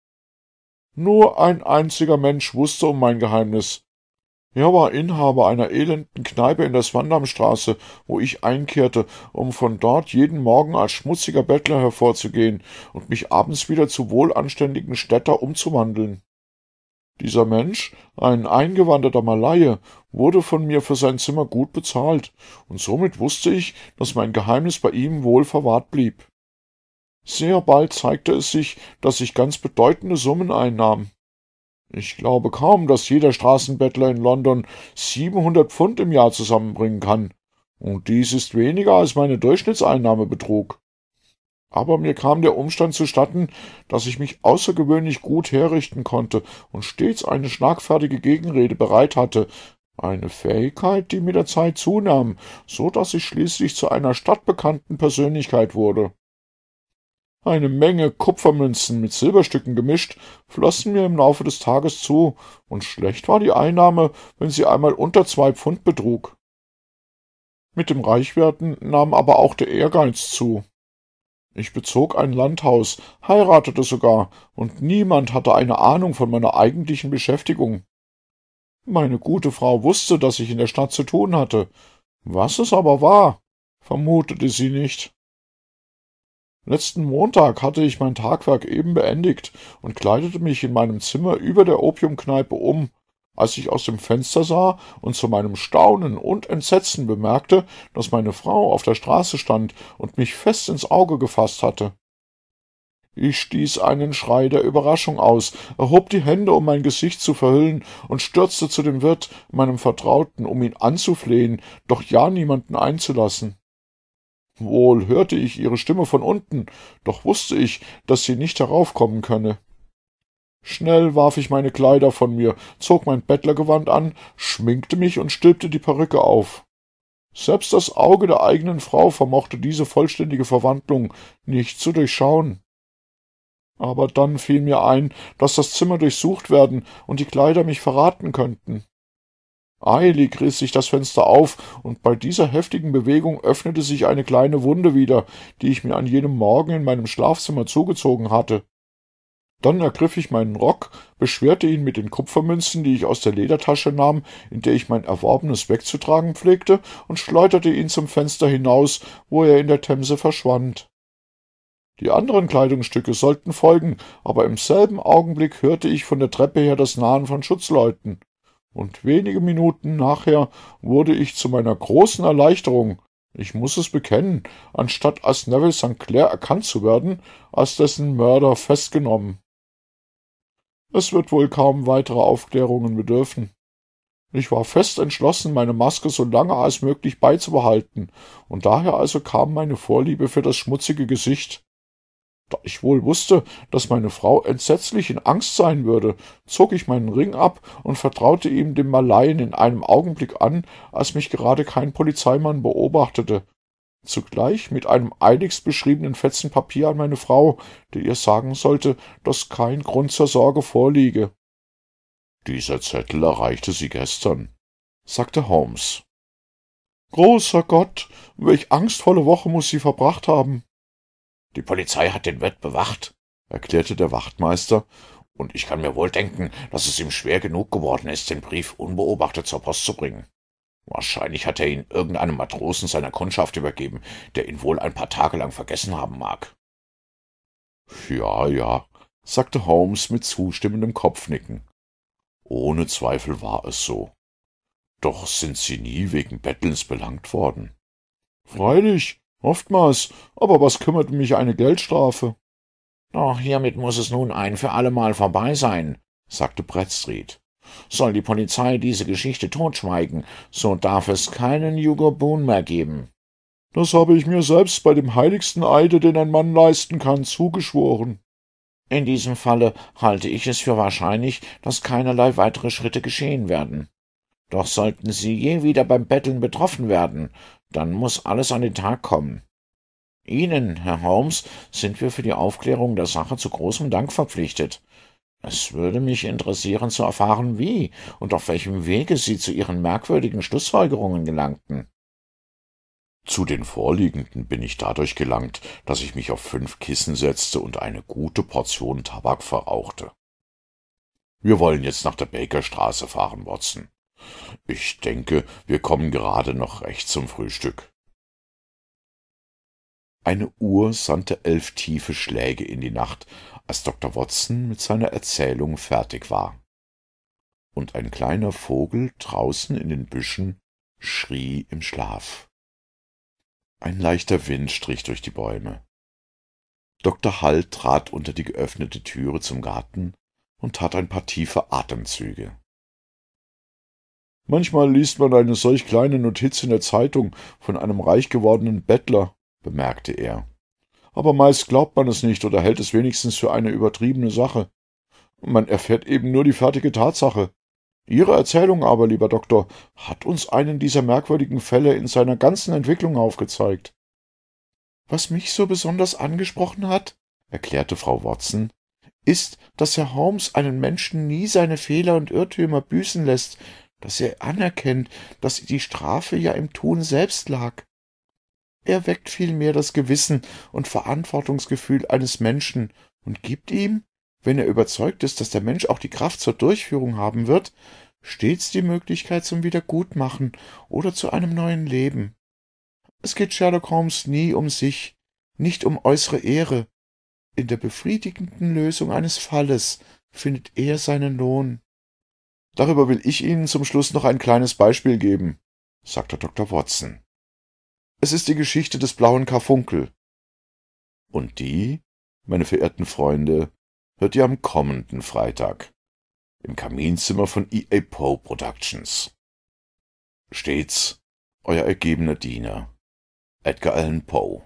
Nur ein einziger Mensch wusste um mein Geheimnis. Er war Inhaber einer elenden Kneipe in der Swandamstraße, wo ich einkehrte, um von dort jeden Morgen als schmutziger Bettler hervorzugehen und mich abends wieder zu wohlanständigen Städter umzuwandeln. Dieser Mensch, ein eingewanderter Malaie, wurde von mir für sein Zimmer gut bezahlt, und somit wusste ich, dass mein Geheimnis bei ihm wohl verwahrt blieb. Sehr bald zeigte es sich, dass ich ganz bedeutende Summen einnahm. Ich glaube kaum, dass jeder Straßenbettler in London siebenhundert Pfund im Jahr zusammenbringen kann, und dies ist weniger, als meine Durchschnittseinnahme betrug. Aber mir kam der Umstand zustatten, dass ich mich außergewöhnlich gut herrichten konnte und stets eine schlagfertige Gegenrede bereit hatte, eine Fähigkeit, die mit der Zeit zunahm, so dass ich schließlich zu einer stadtbekannten Persönlichkeit wurde. Eine Menge Kupfermünzen mit Silberstücken gemischt flossen mir im Laufe des Tages zu, und schlecht war die Einnahme, wenn sie einmal unter zwei Pfund betrug. Mit dem Reichwerden nahm aber auch der Ehrgeiz zu. Ich bezog ein Landhaus, heiratete sogar, und niemand hatte eine Ahnung von meiner eigentlichen Beschäftigung. Meine gute Frau wusste, dass ich in der Stadt zu tun hatte. Was es aber war, vermutete sie nicht. Letzten Montag hatte ich mein Tagwerk eben beendigt und kleidete mich in meinem Zimmer über der Opiumkneipe um, als ich aus dem Fenster sah und zu meinem Staunen und Entsetzen bemerkte, dass meine Frau auf der Straße stand und mich fest ins Auge gefasst hatte. Ich stieß einen Schrei der Überraschung aus, erhob die Hände, um mein Gesicht zu verhüllen, und stürzte zu dem Wirt, meinem Vertrauten, um ihn anzuflehen, doch ja niemanden einzulassen. Wohl hörte ich ihre Stimme von unten, doch wusste ich, dass sie nicht heraufkommen könne. Schnell warf ich meine Kleider von mir, zog mein Bettlergewand an, schminkte mich und stülpte die Perücke auf. Selbst das Auge der eigenen Frau vermochte diese vollständige Verwandlung nicht zu durchschauen. Aber dann fiel mir ein, dass das Zimmer durchsucht werden und die Kleider mich verraten könnten. Eilig riss ich das Fenster auf, und bei dieser heftigen Bewegung öffnete sich eine kleine Wunde wieder, die ich mir an jenem Morgen in meinem Schlafzimmer zugezogen hatte. Dann ergriff ich meinen Rock, beschwerte ihn mit den Kupfermünzen, die ich aus der Ledertasche nahm, in der ich mein Erworbenes wegzutragen pflegte, und schleuderte ihn zum Fenster hinaus, wo er in der Themse verschwand. Die anderen Kleidungsstücke sollten folgen, aber im selben Augenblick hörte ich von der Treppe her das Nahen von Schutzleuten, und wenige Minuten nachher wurde ich zu meiner großen Erleichterung, ich muß es bekennen, anstatt als Neville Sankt Clair erkannt zu werden, als dessen Mörder festgenommen. Es wird wohl kaum weitere Aufklärungen bedürfen. Ich war fest entschlossen, meine Maske so lange als möglich beizubehalten, und daher also kam meine Vorliebe für das schmutzige Gesicht. Da ich wohl wusste, dass meine Frau entsetzlich in Angst sein würde, zog ich meinen Ring ab und vertraute ihm dem Malaien in einem Augenblick an, als mich gerade kein Polizeimann beobachtete, zugleich mit einem eiligst beschriebenen Fetzen Papier an meine Frau, der ihr sagen sollte, dass kein Grund zur Sorge vorliege. »Dieser Zettel erreichte sie gestern«, sagte Holmes. »Großer Gott, welch angstvolle Woche muss sie verbracht haben!« »Die Polizei hat den Wirt bewacht«, erklärte der Wachtmeister, »und ich kann mir wohl denken, dass es ihm schwer genug geworden ist, den Brief unbeobachtet zur Post zu bringen. Wahrscheinlich hat er ihn irgendeinem Matrosen seiner Kundschaft übergeben, der ihn wohl ein paar Tage lang vergessen haben mag.« »Ja, ja«, sagte Holmes mit zustimmendem Kopfnicken. »Ohne Zweifel war es so. Doch sind Sie nie wegen Bettelns belangt worden?« »Freilich, oftmals, aber was kümmert mich eine Geldstrafe?« »Doch hiermit muß es nun ein für allemal vorbei sein. sagte Bradstreet. Soll die Polizei diese Geschichte totschweigen, so darf es keinen Hugo Boone mehr geben. Das habe ich mir selbst bei dem heiligsten Eide, den ein Mann leisten kann, zugeschworen. In diesem Falle halte ich es für wahrscheinlich, dass keinerlei weitere Schritte geschehen werden. Doch sollten Sie je wieder beim Betteln betroffen werden, dann muss alles an den Tag kommen. Ihnen, Herr Holmes, sind wir für die Aufklärung der Sache zu großem Dank verpflichtet. Es würde mich interessieren zu erfahren, wie und auf welchem Wege Sie zu Ihren merkwürdigen Schlussfolgerungen gelangten. Zu den vorliegenden bin ich dadurch gelangt, dass ich mich auf fünf Kissen setzte und eine gute Portion Tabak verrauchte. Wir wollen jetzt nach der Bakerstraße fahren, Watson. Ich denke, wir kommen gerade noch recht zum Frühstück. Eine Uhr sandte elf tiefe Schläge in die Nacht, als Doktor Watson mit seiner Erzählung fertig war. Und ein kleiner Vogel draußen in den Büschen schrie im Schlaf. Ein leichter Wind strich durch die Bäume. Doktor Hall trat unter die geöffnete Türe zum Garten und tat ein paar tiefe Atemzüge. »Manchmal liest man eine solch kleine Notiz in der Zeitung von einem reich gewordenen Bettler«, bemerkte er. »Aber meist glaubt man es nicht oder hält es wenigstens für eine übertriebene Sache. Man erfährt eben nur die fertige Tatsache. Ihre Erzählung aber, lieber Doktor, hat uns einen dieser merkwürdigen Fälle in seiner ganzen Entwicklung aufgezeigt.« »Was mich so besonders angesprochen hat«, erklärte Frau Watson, »ist, dass Herr Holmes einen Menschen nie seine Fehler und Irrtümer büßen lässt, dass er anerkennt, dass die Strafe ja im Tun selbst lag. Er weckt vielmehr das Gewissen und Verantwortungsgefühl eines Menschen und gibt ihm, wenn er überzeugt ist, dass der Mensch auch die Kraft zur Durchführung haben wird, stets die Möglichkeit zum Wiedergutmachen oder zu einem neuen Leben. Es geht Sherlock Holmes nie um sich, nicht um äußere Ehre. In der befriedigenden Lösung eines Falles findet er seinen Lohn.« »Darüber will ich Ihnen zum Schluss noch ein kleines Beispiel geben«, sagte Doktor Watson. »Es ist die Geschichte des blauen Karfunkel. Und die, meine verehrten Freunde, hört ihr am kommenden Freitag im Kaminzimmer von E A. Poe Productions. Stets euer ergebener Diener, Edgar Allan Poe.«